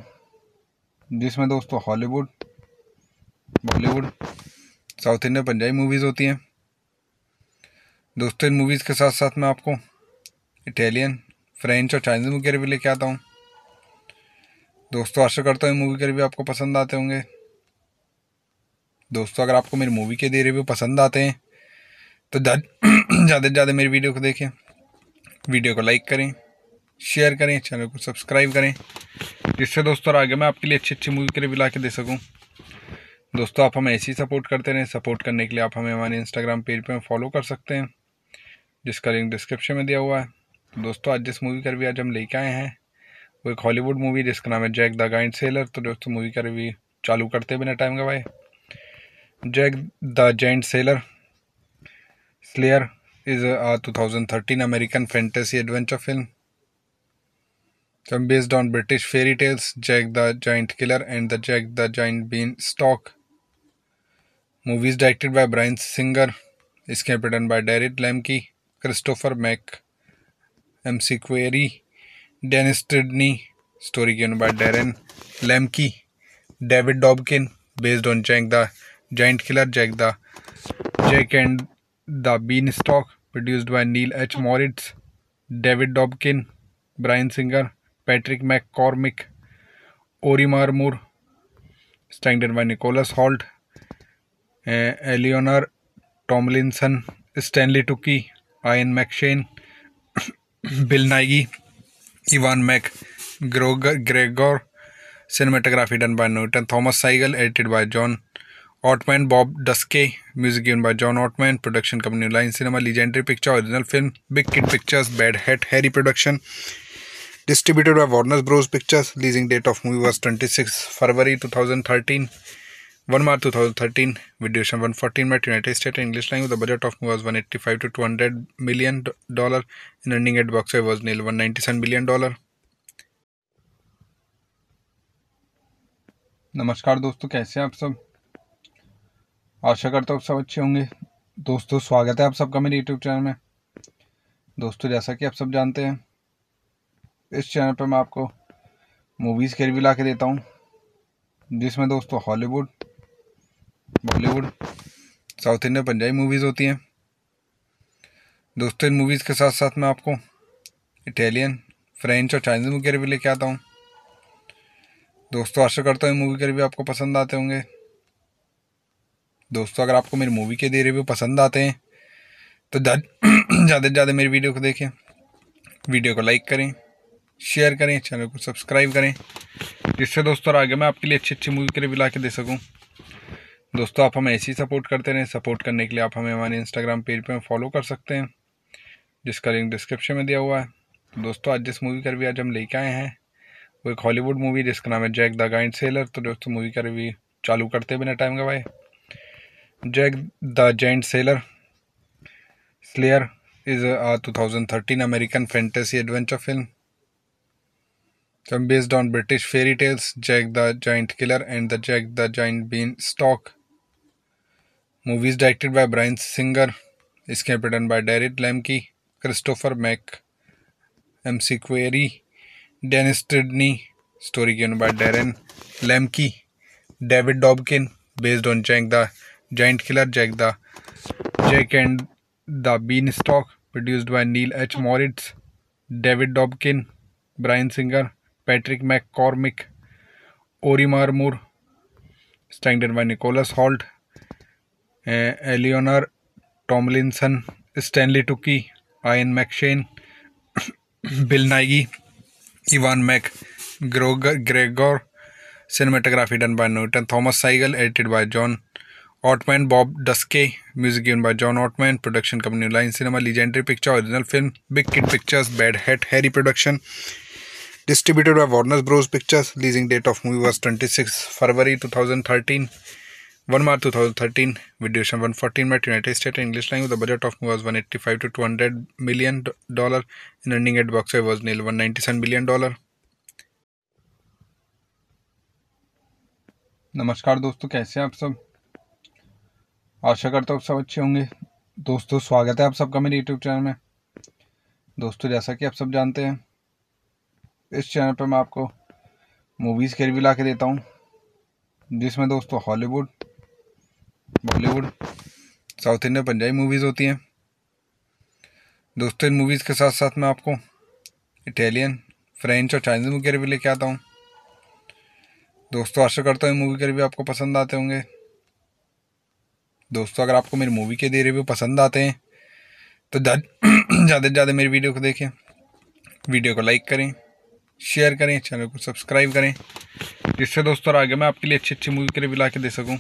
जिसमें दोस्तों Hollywood, Bollywood, south Indian, Punjabi movies होती हैं। दोस्तों इन मूवीज़ के साथ साथ मैं आपको इटालियन, फ्रेंच और चाइनीज़ मूवी के रिव्यू लेके आता हूँ। दोस्तों आशा करता हूँ मूवी के रिव्यू आपको पसंद आते होंगे। दोस्तों अगर आपको मेरी मूवी के रिव्यू पसंद आते हैं तो ज़्यादा से ज़्यादा मेरी वीडियो को देखें, वीडियो को लाइक करें, शेयर करें, चैनल को सब्सक्राइब करें, जिससे दोस्तों आगे मैं आपके लिए अच्छी अच्छी मूवी के रिव्यू ला के दे सकूँ। दोस्तों आप हमें ऐसे ही सपोर्ट करते रहें। सपोर्ट करने के लिए आप हमें हमारे इंस्टाग्राम पेज पर फॉलो कर सकते हैं, जिसका लिंक डिस्क्रिप्शन में दिया हुआ है। दोस्तों आज जिस मूवी का रिव्यू आज हम लेके आए हैं वो एक हॉलीवुड मूवी जिसका नाम है जैक द गाइंट सेलर। तो दोस्तों मूवी का रिव्यू चालू करते बिना टाइम गवाए, Jack the Giant Slayer is a 2013 American fantasy adventure film based on British fairy tales Jack the Giant Killer and the Jack the Giant Beanstalk. Movies directed by Bryan Singer, script written by Derek Lamke, Christopher Mack, MC Query, Dennis Tidney, story given by Darren Lamke, David Dobkin, based on Jack the Giant Killer, Jack and the Beanstalk, produced by Neil H. Moritz, David Dobkin, Bryan Singer, Patrick McCormick, Ori Marmur, स्टाइडेड by Nicholas Hoult, Eleanor Tomlinson, Stanley Tucci, Ian McShane, Bill Nighy, Ewan McGregor. Cinematography done by Newton Thomas Sigel, edited by John Ottman, Bob डस्के, music given by John Ottman, production company New Line Cinema, Legendary Picture, original film Big Kid Pictures, Bad Hat Harry production, distributed by Warner Bros Pictures. Releasing date of movie was 26 February 2013, 1 March 2013, वीडियोशन 114 mat United State, English language. The budget of movie was 185 to 200 million dollars and earning at box office was nearly $197 million। नमस्कार दोस्तों, कैसे हैं आप सब? आशा करता हूँ आप सब अच्छे होंगे। दोस्तों स्वागत है आप सबका मेरे यूट्यूब चैनल में। दोस्तों जैसा कि आप सब जानते हैं, इस चैनल पर मैं आपको मूवीज़ के रिव्यू ला के देता हूँ, जिसमें दोस्तों Hollywood, Bollywood, south Indian, Punjabi movies होती हैं। दोस्तों इन मूवीज़ के साथ साथ मैं आपको इटालियन, फ्रेंच और चाइनीज़ मूवी के रिव्यू लेके आता हूँ। दोस्तों आशा करता हूँ मूवी के रिव्यू आपको पसंद आते होंगे। दोस्तों अगर आपको मेरी मूवी के रिव्यू पसंद आते हैं तो ज़्यादा से ज़्यादा मेरी वीडियो को देखें, वीडियो को लाइक करें, शेयर करें, चैनल को सब्सक्राइब करें, जिससे दोस्तों आगे मैं आपके लिए अच्छी अच्छी मूवी के रिव्यू ला के दे सकूँ। दोस्तों आप हमें ऐसे ही सपोर्ट करते रहें। सपोर्ट करने के लिए आप हमें हमारे इंस्टाग्राम पेज पर फॉलो कर सकते हैं, जिसका लिंक डिस्क्रिप्शन में दिया हुआ है। दोस्तों आज जिस मूवी का रिव्यू आज हम लेके आए हैं वो एक हॉलीवुड मूवी जिसका नाम है जैक द गाइंट सेलर। तो दोस्तों मूवी का रिव्यू चालू करते बिना टाइम गवाए, Jack the Giant Slayer is a 2013 American fantasy adventure film based on British fairy tales Jack the Giant Killer and the Jack the Giant Beanstalk. Movies directed by Bryan Singer. Script written by Derek Lamke, Christopher Mack, MC Query, Dennis Tidney. Story given by Darren Lamke, David Dobkin, based on Jack the Giant Killer, Jack and the Beanstalk, produced by Neil H. Moritz, David Dobkin, Bryan Singer, Patrick McCormick, Ori Marmur. स्टाइडेड by Nicholas Hoult, Eleanor Tomlinson, Stanley Tucci, Ian McShane, Bill Nighy, Ewan McGregor. Cinematography done by Newton Thomas Sigel, edited by John Ottman, Bob डस्के। Music given by John Ottman. Production company New Line Cinema, Legendary Picture. Original film Big Kid Pictures, Bad Hat Harry production. Distributed by Warner Bros Pictures. Releasing date of movie was 26 February 2013, 1 March 2013। वीडियोशन 114 minute, United State English language. The budget of movie was $185 to $200 million and running at box office was nil $197 million। नमस्कार दोस्तों, कैसे हैं आप सब? आशा करता हूँ आप सब अच्छे होंगे। दोस्तों स्वागत है आप सबका मेरे यूट्यूब चैनल में। दोस्तों जैसा कि आप सब जानते हैं, इस चैनल पर मैं आपको मूवीज़ के रिव्यू ला के देता हूँ, जिसमें दोस्तों Hollywood, Bollywood, south Indian, Punjabi movies होती हैं। दोस्तों इन मूवीज़ के साथ साथ मैं आपको इटालियन, फ्रेंच और चाइनीज़ मूवी के रिव्यू लेके आता हूँ। दोस्तों आशा करता हूँ मूवी के रिव्यू आपको पसंद आते होंगे। दोस्तों अगर आपको मेरी मूवी के रिव्यू पसंद आते हैं तो ज़्यादा से ज़्यादा मेरी वीडियो को देखें, वीडियो को लाइक करें, शेयर करें, चैनल को सब्सक्राइब करें, जिससे दोस्तों आगे मैं आपके लिए अच्छी अच्छी मूवी के रिव्यू ला के दे सकूँ।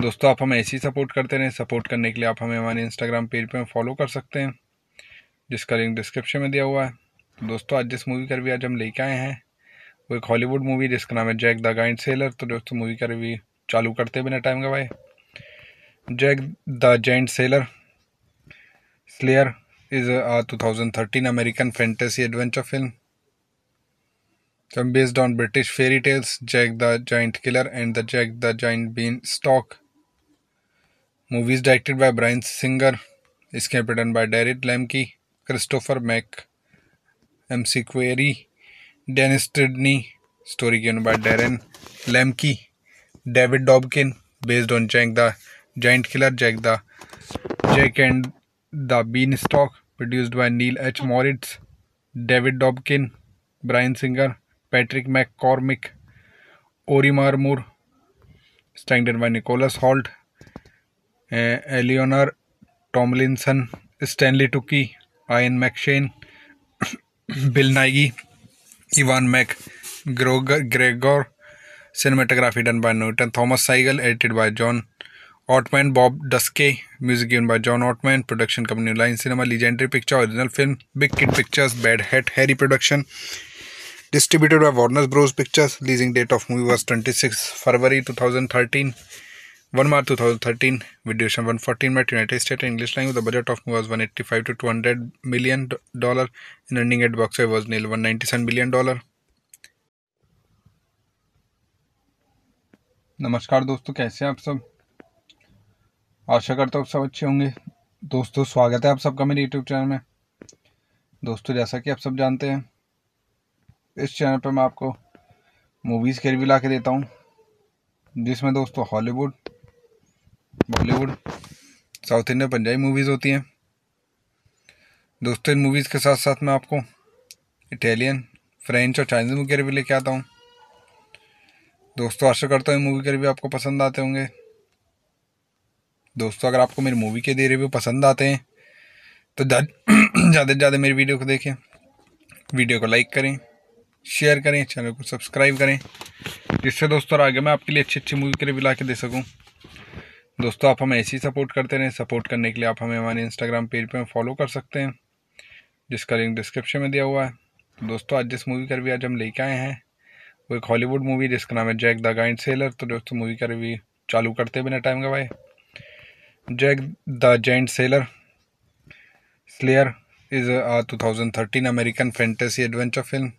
दोस्तों आप हमें ऐसे ही सपोर्ट करते रहें। सपोर्ट करने के लिए आप हमें हमारे इंस्टाग्राम पेज पर फॉलो कर सकते हैं, जिसका लिंक डिस्क्रिप्शन में दिया हुआ है। दोस्तों आज जिस मूवी का रिव्यू आज हम लेके आए हैं वो एक हॉलीवुड मूवी जिसका नाम है जैक द गाइंट सेलर। तो दोस्तों मूवी का रिव्यू चालू करते बिना टाइम गवाए, Jack the Giant Slayer is a 2013 American fantasy adventure film based on British fairy tales, Jack the Giant Killer and the Jack the Giant Beanstalk. Movies directed by Brian Singer, script written by David Lemke, Christopher Mack, MC Query, Dennis Tidney, story given by Darren Lemke, David Dobkin, based on Jack the Giant Killer, Jack and the Beanstalk, produced by Neil H. Moritz, David Dobkin, Brian Singer, Patrick McCormick. Ori Marmur. स्टाइडेड by Nicholas Hoult, Eleanor Tomlinson, Stanley Tucci, Ian McShane, Bill Nighy, Ewan McGregor. Cinematography done by Newton Thomas Sigel, edited by John Ottman, Bob डस्के। Music given by John Ottman. Production company New Line Cinema, Legendary Picture. Original film Big Kid Pictures, Bad Hat Harry production. Distributed by Warner Bros Pictures. Releasing date of movie was 26 February 2013, 1 March 2013। वीडियोशन 114 minute, United State English language. The budget of movie was $185 to $200 million and running at box office was nil $197 million। नमस्कार दोस्तों, कैसे हैं आप सब? आशा करता हूँ आप सब अच्छे होंगे। दोस्तों स्वागत है आप सबका मेरे यूट्यूब चैनल में। दोस्तों जैसा कि आप सब जानते हैं, इस चैनल पर मैं आपको मूवीज़ के रिव्यू ला के देता हूँ, जिसमें दोस्तों Hollywood, Bollywood, south Indian, Punjabi movies होती हैं। दोस्तों इन मूवीज़ के साथ साथ मैं आपको इटालियन, फ्रेंच और चाइनीज़ मूवी के रिव्यू लेके आता हूँ। दोस्तों आशा करता हूँ मूवी के रिव्यू आपको पसंद आते होंगे। दोस्तों अगर आपको मेरी मूवी के रिव्यू पसंद आते हैं तो ज़्यादा से ज़्यादा मेरी वीडियो को देखें, वीडियो को लाइक करें, शेयर करें, चैनल को सब्सक्राइब करें, जिससे दोस्तों आगे मैं आपके लिए अच्छी अच्छी मूवी के रिव्यू ला के दे सकूँ। दोस्तों आप हमें ऐसे ही सपोर्ट करते रहें। सपोर्ट करने के लिए आप हमें हमारे इंस्टाग्राम पेज पर फॉलो कर सकते हैं, जिसका लिंक डिस्क्रिप्शन में दिया हुआ है। दोस्तों आज जिस मूवी का रिव्यू आज हम लेके आए हैं वो एक हॉलीवुड मूवी जिसका नाम है जैक द गाइंट सेलर। तो दोस्तों मूवी का रिव्यू चालू करते बिना टाइम गवाए, Jack the giant seller slayer is a 2013 American fantasy adventure film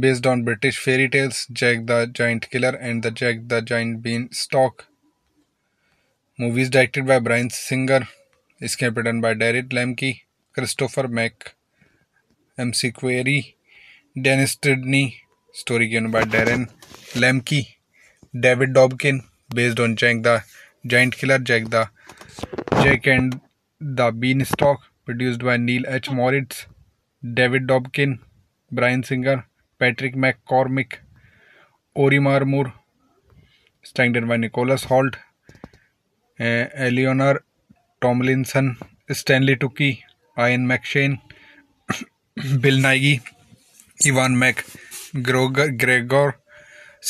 based on British fairy tales, Jack the Giant Killer and the Jack the Giant Beanstalk. Movies directed by Brian Singer, script written by David Lemke, Christopher Mack, MC Query, Dennis Tidney, story given by Darren Lemke, David Dobkin, based on Jack the Giant Killer, Jack and the Beanstalk, produced by Neil H. Moritz, David Dobkin, Brian Singer, Patrick Mac, Ori Marmur, starring by Nicholas Hoult, Eleanor Tomlinson, Stanley Tucci, Ian McShane, Bill Nighy, Ewan McGregor.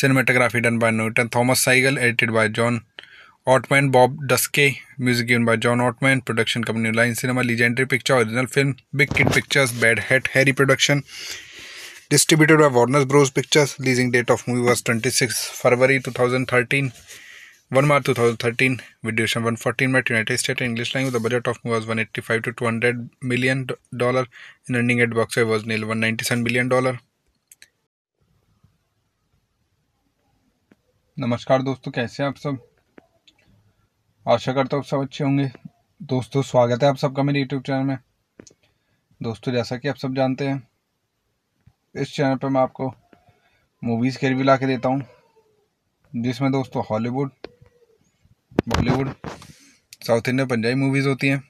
Cinematography done by Newton Thomas Sigel, edited by John Ottman, Bob Ducsay, music given by John Ottman, production company New Line Cinema, Legendary Pictures, original film, Big Kid Pictures, Bad Hat Harry production, distributed by Warner Bros Pictures, releasing date of movie was 26 February 2013, 1 March 2013, valuation 114 at United States and English language, the budget of movie was $185 to $200 million, and ending at box office was nearly $197 million. नमस्कार दोस्तों, कैसे हैं आप सब? आशा करता हूँ आप सब अच्छे होंगे। दोस्तों स्वागत है आप सबका मेरे यूट्यूब चैनल में। दोस्तों जैसा कि आप सब जानते हैं, इस चैनल पर मैं आपको मूवीज़ के रिव्यू ला के देता हूँ, जिसमें दोस्तों Hollywood, Bollywood, south Indian, Punjabi movies होती हैं।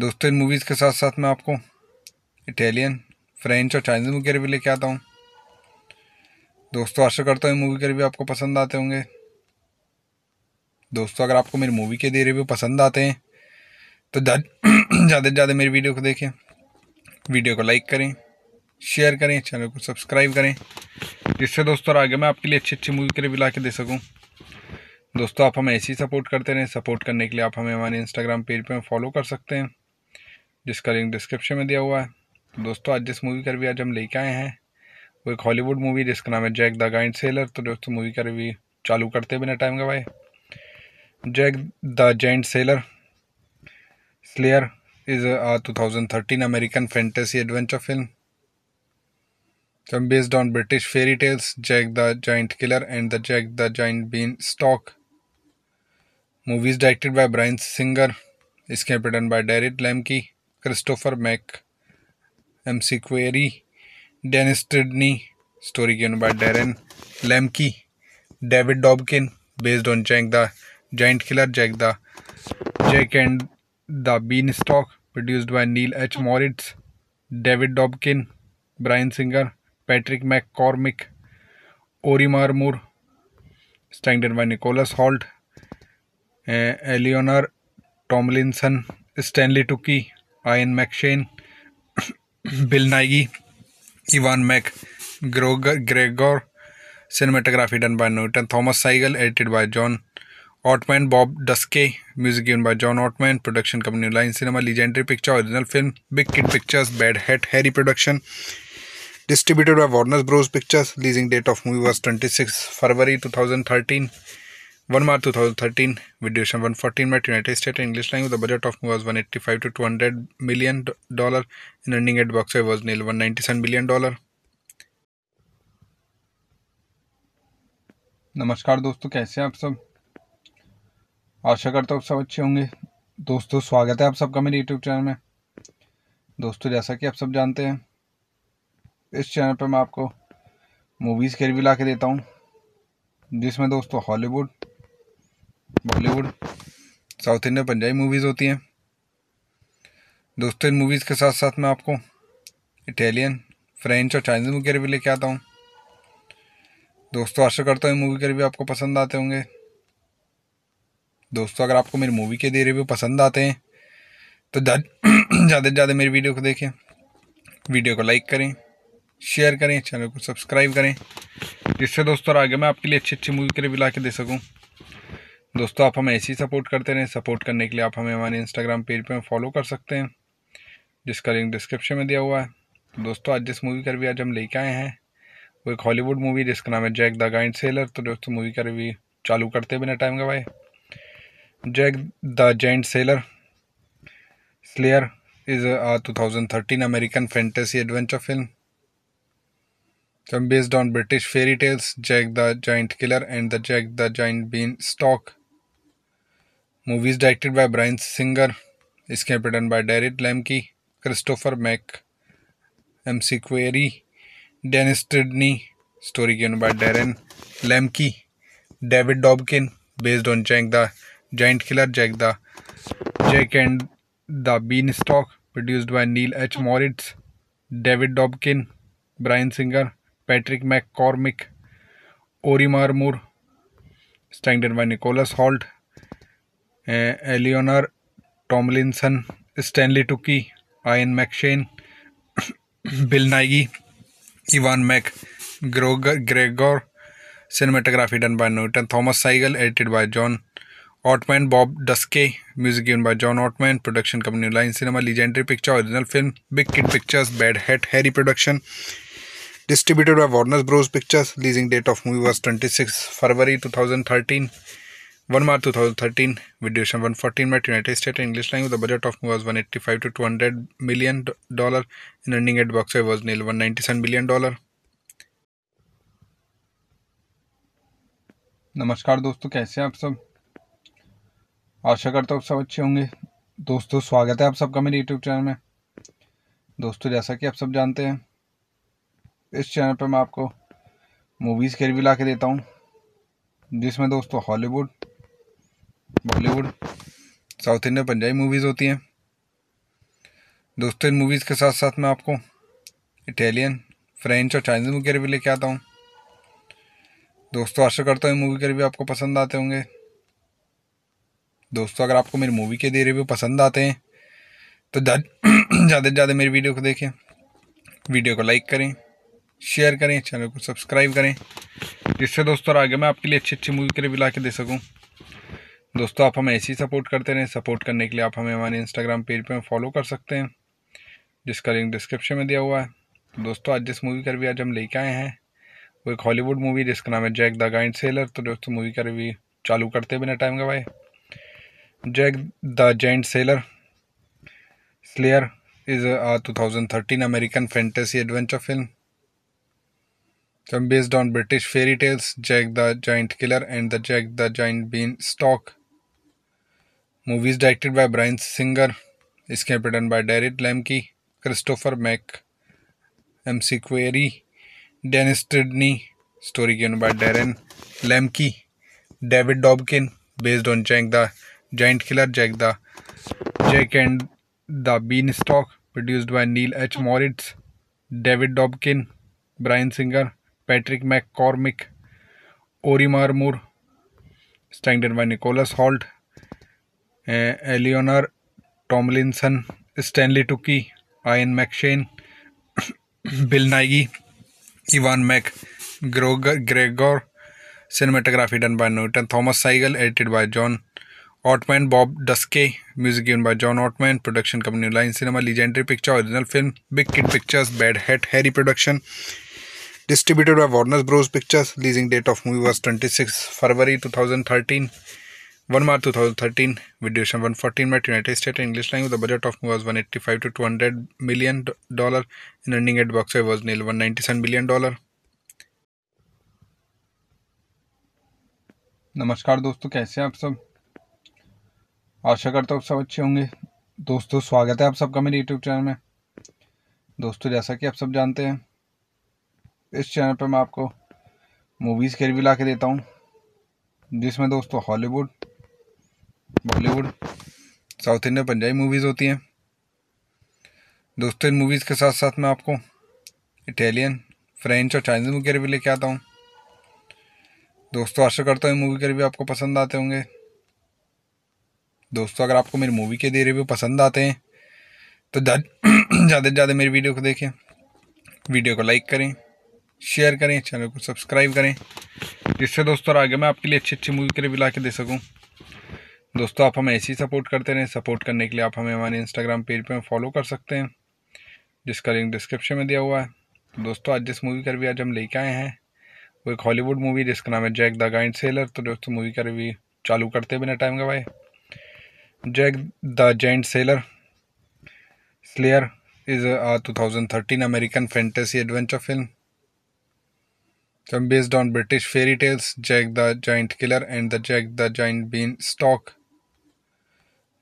दोस्तों इन मूवीज़ के साथ साथ मैं आपको इटालियन, फ्रेंच और चाइनीज़ मूवी के रिव्यू लेके आता हूँ। दोस्तों आशा करता हूँ मूवी के रिव्यू आपको पसंद आते होंगे। दोस्तों अगर आपको मेरी मूवी के रिव्यू पसंद आते हैं तो ज़्यादा से ज़्यादा मेरी वीडियो को देखें, वीडियो को लाइक करें, शेयर करें, चैनल को सब्सक्राइब करें, जिससे दोस्तों आगे मैं आपके लिए अच्छी अच्छी मूवी के रिव्यू ला के दे सकूँ। दोस्तों आप हमें ऐसे ही सपोर्ट करते रहें। सपोर्ट करने के लिए आप हमें हमारे इंस्टाग्राम पेज पर फॉलो कर सकते हैं, जिसका लिंक डिस्क्रिप्शन में दिया हुआ है। दोस्तों आज जिस मूवी का रिव्यू आज हम लेके आए हैं वो एक हॉलीवुड मूवी जिसका नाम है जैक द गाइंट सेलर। तो दोस्तों मूवी का रिव्यू चालू करते बिना टाइम गवाए, Jack the giant seller slayer is a 2013 American fantasy adventure film based on British fairy tales Jack the giant killer and the Jack the giant been stock. Movies directed by Bryan Singer, इसके written by David Lemke, Christopher McQuarrie, Dennis ट्रिडनी। Story given by Darren Lemke, David Dobkin, based on Jack the Giant Killer, Jack and the Beanstalk, produced by Neil H. Moritz, David Dobkin, Bryan Singer, Patrick McCormick, Ori Marmur, starring by Nicholas Hoult, Eleanor Tomlinson, Stanley Tucci, Ian McShane, Bill Nighy, Ewan McGregor. Cinematography done by Newton Thomas Sigel, edited by John Ottman, Bob Ducsay, music given by John Ottman, production company New Line Cinema, Legendary Pictures, original film, Big Kid Pictures, Bad Hat Harry production, distributed by Warner Bros Pictures, releasing date of movie was 26 February 2013, 1 March 2013, valuation 114 at United States and English language, the budget of movie was $185 to $200 million, and ending at box office was nearly $197 million. नमस्कार दोस्तों, कैसे हैं आप सब? आशा करता हूँ आप सब अच्छे होंगे। दोस्तों स्वागत है आप सबका मेरे यूट्यूब चैनल में। दोस्तों जैसा कि आप सब जानते हैं, इस चैनल पर मैं आपको मूवीज़ के रिव्यू ला के देता हूँ, जिसमें दोस्तों Hollywood, Bollywood, south Indian, Punjabi movies होती हैं। दोस्तों इन मूवीज़ के साथ साथ मैं आपको इटालियन, फ्रेंच और चाइनीज़ मूवी के रिव्यू लेके आता हूँ। दोस्तों आशा करता हूँ मूवी के रिव्यू आपको पसंद आते होंगे। दोस्तों अगर आपको मेरी मूवी के रिव्यू पसंद आते हैं तो ज़्यादा से ज़्यादा मेरी वीडियो को देखें, वीडियो को लाइक करें, शेयर करें, चैनल को सब्सक्राइब करें, जिससे दोस्तों आगे मैं आपके लिए अच्छी अच्छी मूवी के रिव्यू ला के दे सकूँ। दोस्तों आप हमें ऐसे ही सपोर्ट करते रहें। सपोर्ट करने के लिए आप हमें हमारे इंस्टाग्राम पेज पर फॉलो कर सकते हैं, जिसका लिंक डिस्क्रिप्शन में दिया हुआ है। दोस्तों आज जिस मूवी का रिव्यू आज हम लेके आए हैं वो एक हॉलीवुड मूवी जिसका नाम है जैक द गाइंट सेलर। तो दोस्तों मूवी का रिव्यू चालू करते बिना टाइम गवाए, Jack the Giant Slayer is a 2013 American fantasy adventure film Some based on British fairy tales, Jack the Giant Killer and the Jack the Giant Beanstalk. Movies directed by Brian Singer, script written by David Lemke, Christopher Mack, MC Query, Dennis Tidney, story given by Darren Lemke, David Dobkin, based on Jack the Giant Killer, Jack and the Beanstalk, produced by Neil H. Moritz, David Dobkin, Brian Singer, Patrick McCormick, Ori Marmur. Styled by Nicholas Hoult, Eleanor Tomlinson, Stanley Tucci, Ian McShane, Bill Nighy, Ewan McGregor. Cinematography done by Newton Thomas Sigel. Edited by John Ottman, Bob डस्के। Music given by John Ottman. Production company New Line Cinema, Legendary Picture. Original film Big Kid Pictures, Bad Hat Harry production. Distributed by Warner Bros Pictures. Releasing date of movie was 26 February 2013, 1 March 2013। वीडियोशन 114 minute, United State English language. The budget of movie was $185 to $200 million and running at box office was nil $197 million। नमस्कार दोस्तों, कैसे हैं आप सब? आशा करता हूँ आप सब अच्छे होंगे। दोस्तों स्वागत है आप सबका मेरे यूट्यूब चैनल में। दोस्तों जैसा कि आप सब जानते हैं, इस चैनल पर मैं आपको मूवीज़ के रिव्यू ला के देता हूँ, जिसमें दोस्तों Hollywood, Bollywood, south Indian, Punjabi movies होती हैं। दोस्तों इन मूवीज़ के साथ साथ मैं आपको इटालियन, फ्रेंच और चाइनीज़ मूवी के रिव्यू लेके आता हूँ। दोस्तों आशा करता हूँ मूवी के रिव्यू आपको पसंद आते होंगे। दोस्तों अगर आपको मेरी मूवी के रिव्यू पसंद आते हैं तो ज़्यादा से ज़्यादा मेरी वीडियो को देखें, वीडियो को लाइक करें, शेयर करें, चैनल को सब्सक्राइब करें, जिससे दोस्तों आगे मैं आपके लिए अच्छी अच्छी मूवी के रिव्यू ला के दे सकूँ। दोस्तों आप हमें ऐसे ही सपोर्ट करते रहें। सपोर्ट करने के लिए आप हमें हमारे इंस्टाग्राम पेज पर फॉलो कर सकते हैं, जिसका लिंक डिस्क्रिप्शन में दिया हुआ है। दोस्तों आज जिस मूवी का रिव्यू आज हम लेके आए हैं वो एक हॉलीवुड मूवी जिसका नाम है जैक द गाइंट सेलर। तो दोस्तों मूवी का रिव्यू चालू करते बिना टाइम गवाए, Jack the Giant Slayer is a 2013 American fantasy adventure film Some based on British fairy tales, Jack the Giant Killer and the Jack the Giant Beanstalk. Movies directed by Bryan Singer. Script written by Derek Lamke, Christopher Mack, MC Query, Dennis Tidney. Story given by Darren Lamke, David Dobkin, based on Jack the Giant Killer, Jack and the Beanstalk, produced by Neil H. Moritz, David Dobkin, Bryan Singer. Patrick McCormick, Ori Marmur. Styled by Nicholas Hoult, Eleanor Tomlinson, Stanley Tucci, Ian McShane, Bill Nighy, Ewan McGregor. Cinematography done by Newton Thomas Sigel. Edited by John Ottman, Bob डस्के। Music given by John Ottman. Production company New Line Cinema, Legendary Picture. Original film Big Kid Pictures, Bad Hat Harry production. Distributed by Warner Bros Pictures. Releasing date of movie was 26 February 2013, 1 March 2013। वीडियोशन 114 minute, United State English language. The budget of movie was $185 to $200 million and running at box office was nil $197 million। नमस्कार दोस्तों, कैसे हैं आप सब? आशा करता हूँ आप सब अच्छे होंगे। दोस्तों स्वागत है आप सबका मेरे यूट्यूब चैनल में। दोस्तों जैसा कि आप सब जानते हैं, इस चैनल पर मैं आपको मूवीज़ के रिव्यू ला के देता हूँ, जिसमें दोस्तों Hollywood, Bollywood, south Indian, Punjabi movies होती हैं। दोस्तों इन मूवीज़ के साथ साथ मैं आपको इटालियन, फ्रेंच और चाइनीज़ मूवी के रिव्यू लेके आता हूँ। दोस्तों आशा करता हूँ मूवी के रिव्यू आपको पसंद आते होंगे। दोस्तों अगर आपको मेरी मूवी के रिव्यू पसंद आते हैं तो ज़्यादा से ज़्यादा मेरी वीडियो को देखें, वीडियो को लाइक करें, शेयर करें, चैनल को सब्सक्राइब करें, जिससे दोस्तों आगे मैं आपके लिए अच्छी अच्छी मूवी के रिव्यू ला के दे सकूँ। दोस्तों आप हमें ऐसे ही सपोर्ट करते रहें। सपोर्ट करने के लिए आप हमें हमारे इंस्टाग्राम पेज पर फॉलो कर सकते हैं, जिसका लिंक डिस्क्रिप्शन में दिया हुआ है। दोस्तों आज जिस मूवी का रिव्यू आज हम लेके आए हैं वो एक हॉलीवुड मूवी जिसका नाम है जैक द गाइंट सेलर। तो दोस्तों मूवी का रिव्यू चालू करते बिना टाइम गवाए, Jack the giant seller slayer is a 2013 American fantasy adventure film Based on British fairy tales, Jack the Giant Killer and the Jack the Giant Beanstalk.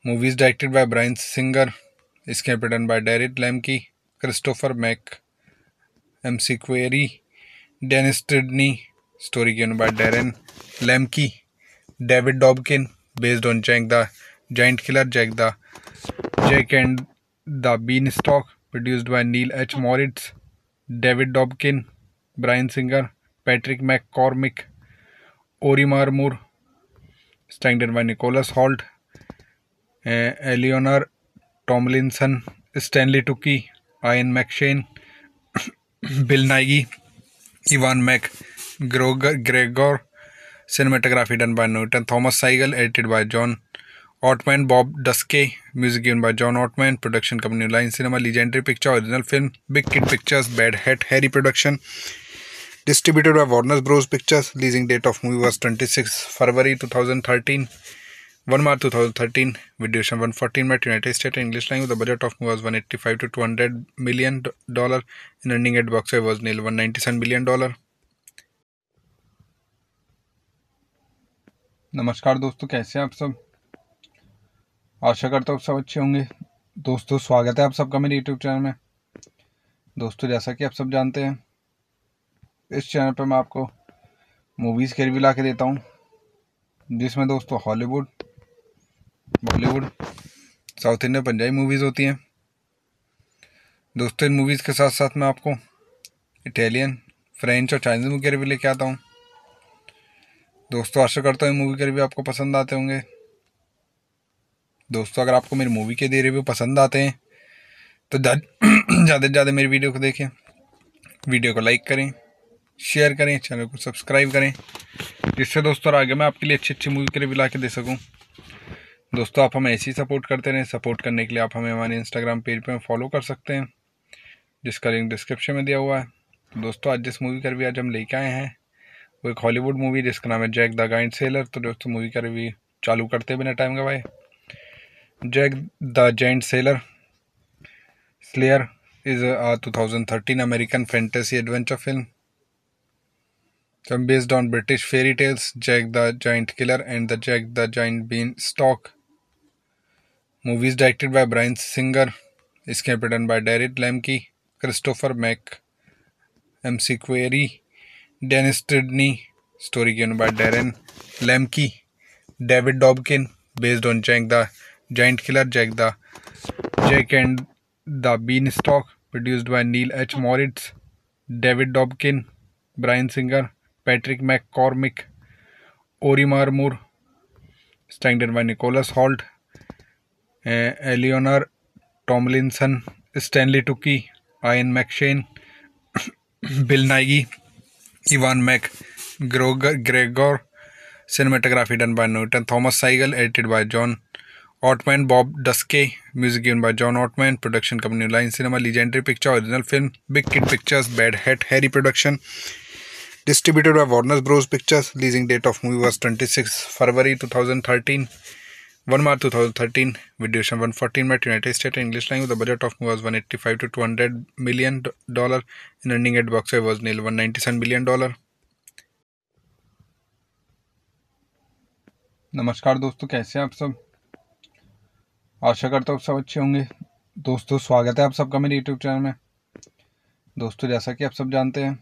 Movies directed by Bryan Singer. Script written by Derek Lamke, Christopher Mack, MC Query, Dennis Tidney. Story given by Darren Lamke, David Dobkin. Based on Jack the Giant Killer, Jack and the Beanstalk. Produced by Neil H. Moritz, David Dobkin. Singer, Patrick McCormick, Ori Marmur. Starring by Nicholas Hoult, Eleanor Tomlinson, Stanley Tucci, Ian McShane, Bill Nighy, Ewan McGregor. Cinematography done by Newton Thomas Sigel, edited by John Ottman, Bob Ducsay, music given by John Ottman, production company New Line Cinema, Legendary Pictures, original film, Big Kid Pictures, Bad Hat Harry production, distributed by Warner Bros Pictures, releasing date of movie was 26 February 2013, 1 March 2013, with duration 114 minutes, United States English language. The budget of movie was $185 to $200 million, and earning at box office was nearly $197 million. नमस्कार दोस्तों, कैसे हैं आप सब? आशा करता हूँ आप सब अच्छे होंगे। दोस्तों स्वागत है आप सबका मेरे यूट्यूब चैनल में। दोस्तों जैसा कि आप सब जानते हैं, इस चैनल पर मैं आपको मूवीज़ के रिव्यू ला के देता हूँ, जिसमें दोस्तों Hollywood, Bollywood, south Indian, Punjabi movies होती हैं। दोस्तों इन मूवीज़ के साथ साथ मैं आपको इटालियन, फ्रेंच और चाइनीज़ मूवी के रिव्यू लेके आता हूँ। दोस्तों आशा करता हूँ मूवी के रिव्यू आपको पसंद आते होंगे। दोस्तों अगर आपको मेरी मूवी के रिव्यू पसंद आते हैं तो ज़्यादा से ज़्यादा मेरी वीडियो को देखें, वीडियो को लाइक करें, शेयर करें, चैनल को सब्सक्राइब करें, जिससे दोस्तों आगे मैं आपके लिए अच्छी अच्छी मूवी के रिव्यू ला के दे सकूँ। दोस्तों आप हमें ऐसे ही सपोर्ट करते रहें। सपोर्ट करने के लिए आप हमें हमारे इंस्टाग्राम पेज पर फॉलो कर सकते हैं, जिसका लिंक डिस्क्रिप्शन में दिया हुआ है। दोस्तों आज जिस मूवी का रिव्यू आज हम लेके आए हैं वो एक हॉलीवुड मूवी जिसका नाम है जैक द गाइंट सेलर। तो दोस्तों मूवी का रिव्यू चालू करते बिना टाइम गवाए, Jack the giant seller slayer is a 2013 American fantasy adventure film Based on British fairy tales, Jack the Giant Killer and the Jack the Giant Beanstalk. Movies directed by Bryan Singer. Script written by Derek Lamke, Christopher Mack, MC Query, Dennis Tidney. Story given by Darren Lamke, David Dobkin. Based on Jack the Giant Killer, Jack and the Beanstalk. Produced by Neil H. Moritz, David Dobkin, Bryan Singer, Patrick McCormick, Ori Marmur. Starring by Nicholas Hoult, Eleanor Tomlinson, Stanley Tucci, Ian McShane, Bill Nighy, Ewan McGregor. Cinematography done by Newton Thomas Sigel, edited by John Ottman, Bob Ducsay, music given by John Ottman, production company New Line Cinema, Legendary Pictures, original film, Big Kid Pictures, Bad Hat Harry production, distributed by Warner Bros Pictures, releasing date of movie was 26 February 2013, 1 March 2013, with duration 114 minutes, United States English language. The budget of movie was $185 to $200 million, and earning at box office was nearly $197 million. नमस्कार दोस्तों, कैसे हैं आप सब? आशा करता हूँ आप सब अच्छे होंगे। दोस्तों स्वागत है आप सबका मेरे यूट्यूब चैनल में। दोस्तों जैसा कि आप सब जानते हैं,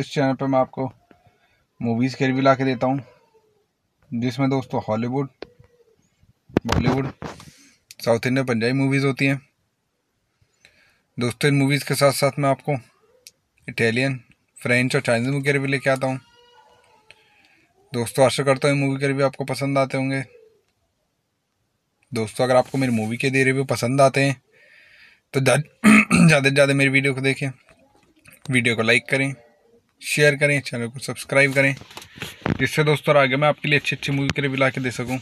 इस चैनल पर मैं आपको मूवीज़ के रिव्यू ला के देता हूँ, जिसमें दोस्तों Hollywood, Bollywood, south Indian Punjabi movies होती हैं। दोस्तों इन मूवीज़ के साथ साथ मैं आपको इटालियन, फ्रेंच और चाइनीज़ मूवी के रिव्यू लेके आता हूँ। दोस्तों आशा करता हूँ मूवी के रिव्यू आपको पसंद आते होंगे। दोस्तों अगर आपको मेरी मूवी के रिव्यू पसंद आते हैं तो ज़्यादा से ज़्यादा मेरी वीडियो को देखें, वीडियो को लाइक करें, शेयर करें, चैनल को सब्सक्राइब करें, जिससे दोस्तों आगे मैं आपके लिए अच्छी अच्छी मूवी के रिव्यू ला के दे सकूँ।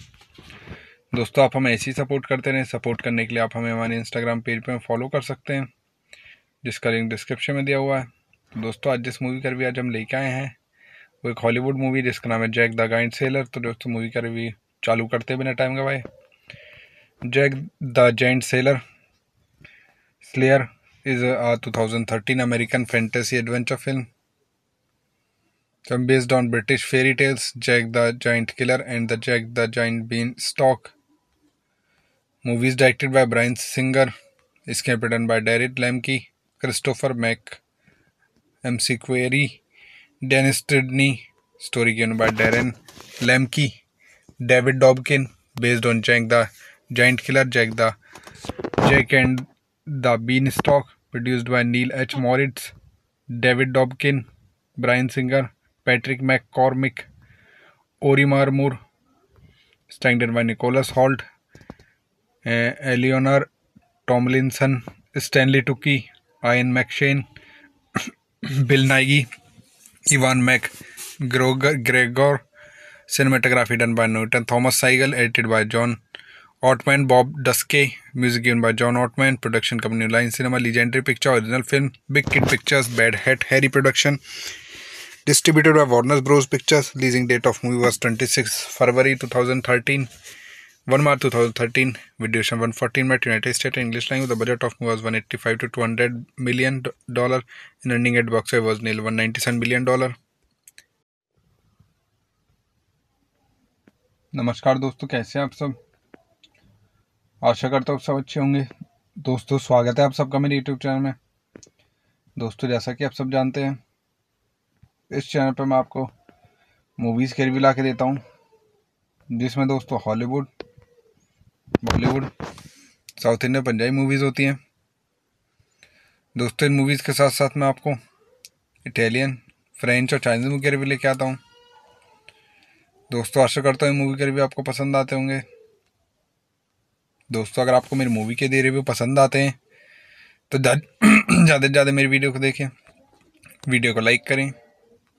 दोस्तों आप हमें ऐसे ही सपोर्ट करते रहें। सपोर्ट करने के लिए आप हमें हमारे इंस्टाग्राम पेज पर फॉलो कर सकते हैं, जिसका लिंक डिस्क्रिप्शन में दिया हुआ है। दोस्तों आज जिस मूवी का रिव्यू आज हम लेके आए हैं वो एक हॉलीवुड मूवी जिसका नाम है जैक द गाइंट सेलर। तो दोस्तों मूवी का रिव्यू चालू करते बिना टाइम गवाए, Jack the giant seller slayer is a 2013 American fantasy adventure film Based on British fairy tales, Jack the Giant Killer and the Jack the Giant Beanstalk. Movies directed by Brian Singer. Script written by David Lemke, Christopher Mack, MC Query, Dennis Tidney. Story given by Darren Lemke, David Dobkin. Based on Jack the Giant Killer, Jack and the Beanstalk. Produced by Neil H. Moritz, David Dobkin. Bryan Singer, Patrick McCormick, Ori Marmur. Starring by Nicholas Hoult, Eleanor Tomlinson, Stanley Tucci, Ian McShane, Bill Nighy, Ewan McGregor. Cinematography done by Newton Thomas Sigel, edited by John Ottman, Bob Ducsay, music given by John Ottman, production company New Line Cinema, Legendary Pictures, original film, Big Kid Pictures, Bad Hat Harry production, distributed by Warner Bros Pictures, releasing date of movie was 26 February 2013, 1 March 2013, valuation 114 by United States and English language, the budget of movie was $185 to $200 million, and earning at box office was nearly $197 million. नमस्कार दोस्तों, कैसे हैं आप सब? आशा करता हूँ आप सब अच्छे होंगे। दोस्तों स्वागत है आप सबका मेरे यूट्यूब चैनल में। दोस्तों जैसा कि आप सब जानते हैं, इस चैनल पर मैं आपको मूवीज़ के रिव्यू ला के देता हूँ, जिसमें दोस्तों Hollywood, Bollywood, south Indian Punjabi movies होती हैं। दोस्तों इन मूवीज़ के साथ साथ मैं आपको इटालियन, फ्रेंच और चाइनीज़ मूवी के रिव्यू लेके आता हूँ। दोस्तों आशा करता हूँ मूवी के रिव्यू आपको पसंद आते होंगे। दोस्तों अगर आपको मेरी मूवी के रिव्यू पसंद आते हैं तो ज़्यादा से ज़्यादा मेरी वीडियो को देखें, वीडियो को लाइक करें,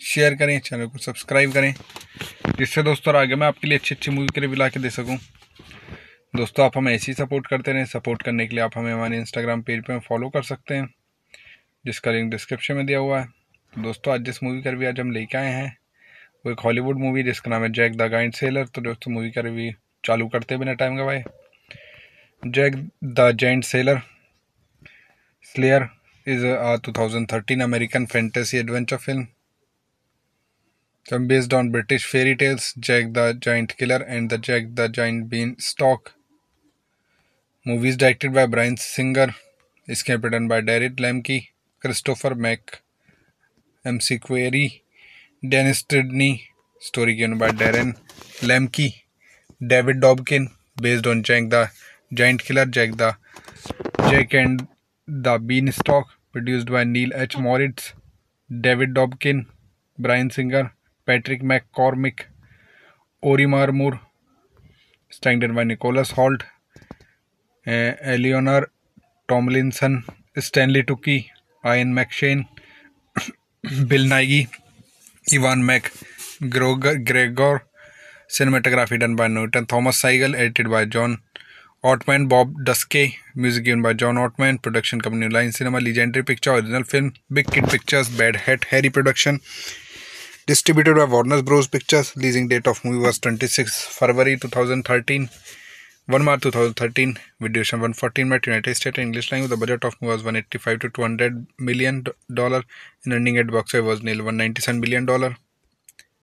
शेयर करें, चैनल को सब्सक्राइब करें, जिससे दोस्तों आगे मैं आपके लिए अच्छी अच्छी मूवी के रिव्यू ला के दे सकूँ। दोस्तों आप हमें ऐसे ही सपोर्ट करते रहें। सपोर्ट करने के लिए आप हमें हमारे इंस्टाग्राम पेज पर फॉलो कर सकते हैं, जिसका लिंक डिस्क्रिप्शन में दिया हुआ है। दोस्तों आज जिस मूवी का रिव्यू आज हम लेके आए हैं वो एक हॉलीवुड मूवी जिसका नाम है जैक द गाइंट सेलर। तो दोस्तों मूवी का रिव्यू चालू करते बिना टाइम गवाए, Jack the giant seller slayer is a 2013 American fantasy adventure Chuffin. Based on British fairy tales, Jack the Giant Killer and the Jack the Giant Beanstalk. Movies directed by Brian Singer. Script written by David Lemke, Christopher Mack, MC Query, Dennis Tidney. Story given by Darren Lemke, David Dobkin. Based on Jack the Giant Killer, Jack and the Beanstalk. Produced by Neil H. Moritz, David Dobkin, Bryan Singer, Patrick McCormick, Ori Marmur. Starring by Nicholas Hoult, Eleanor Tomlinson, Stanley Tucci, Ian McShane, Bill Nighy, Ewan McGregor. Cinematography done by Newton Thomas Sigel, edited by John Ottman, Bob Ducsay, music given by John Ottman, production company New Line Cinema, Legendary Pictures, original film, Big Kid Pictures, Bad Hat Harry production, distributed by Warner Bros Pictures, releasing date of movie was 26 February 2013, 1 March 2013, valuation 114 by United States and English language, the budget of movie was $185 to $200 million, and earning at box office was nearly $197 million.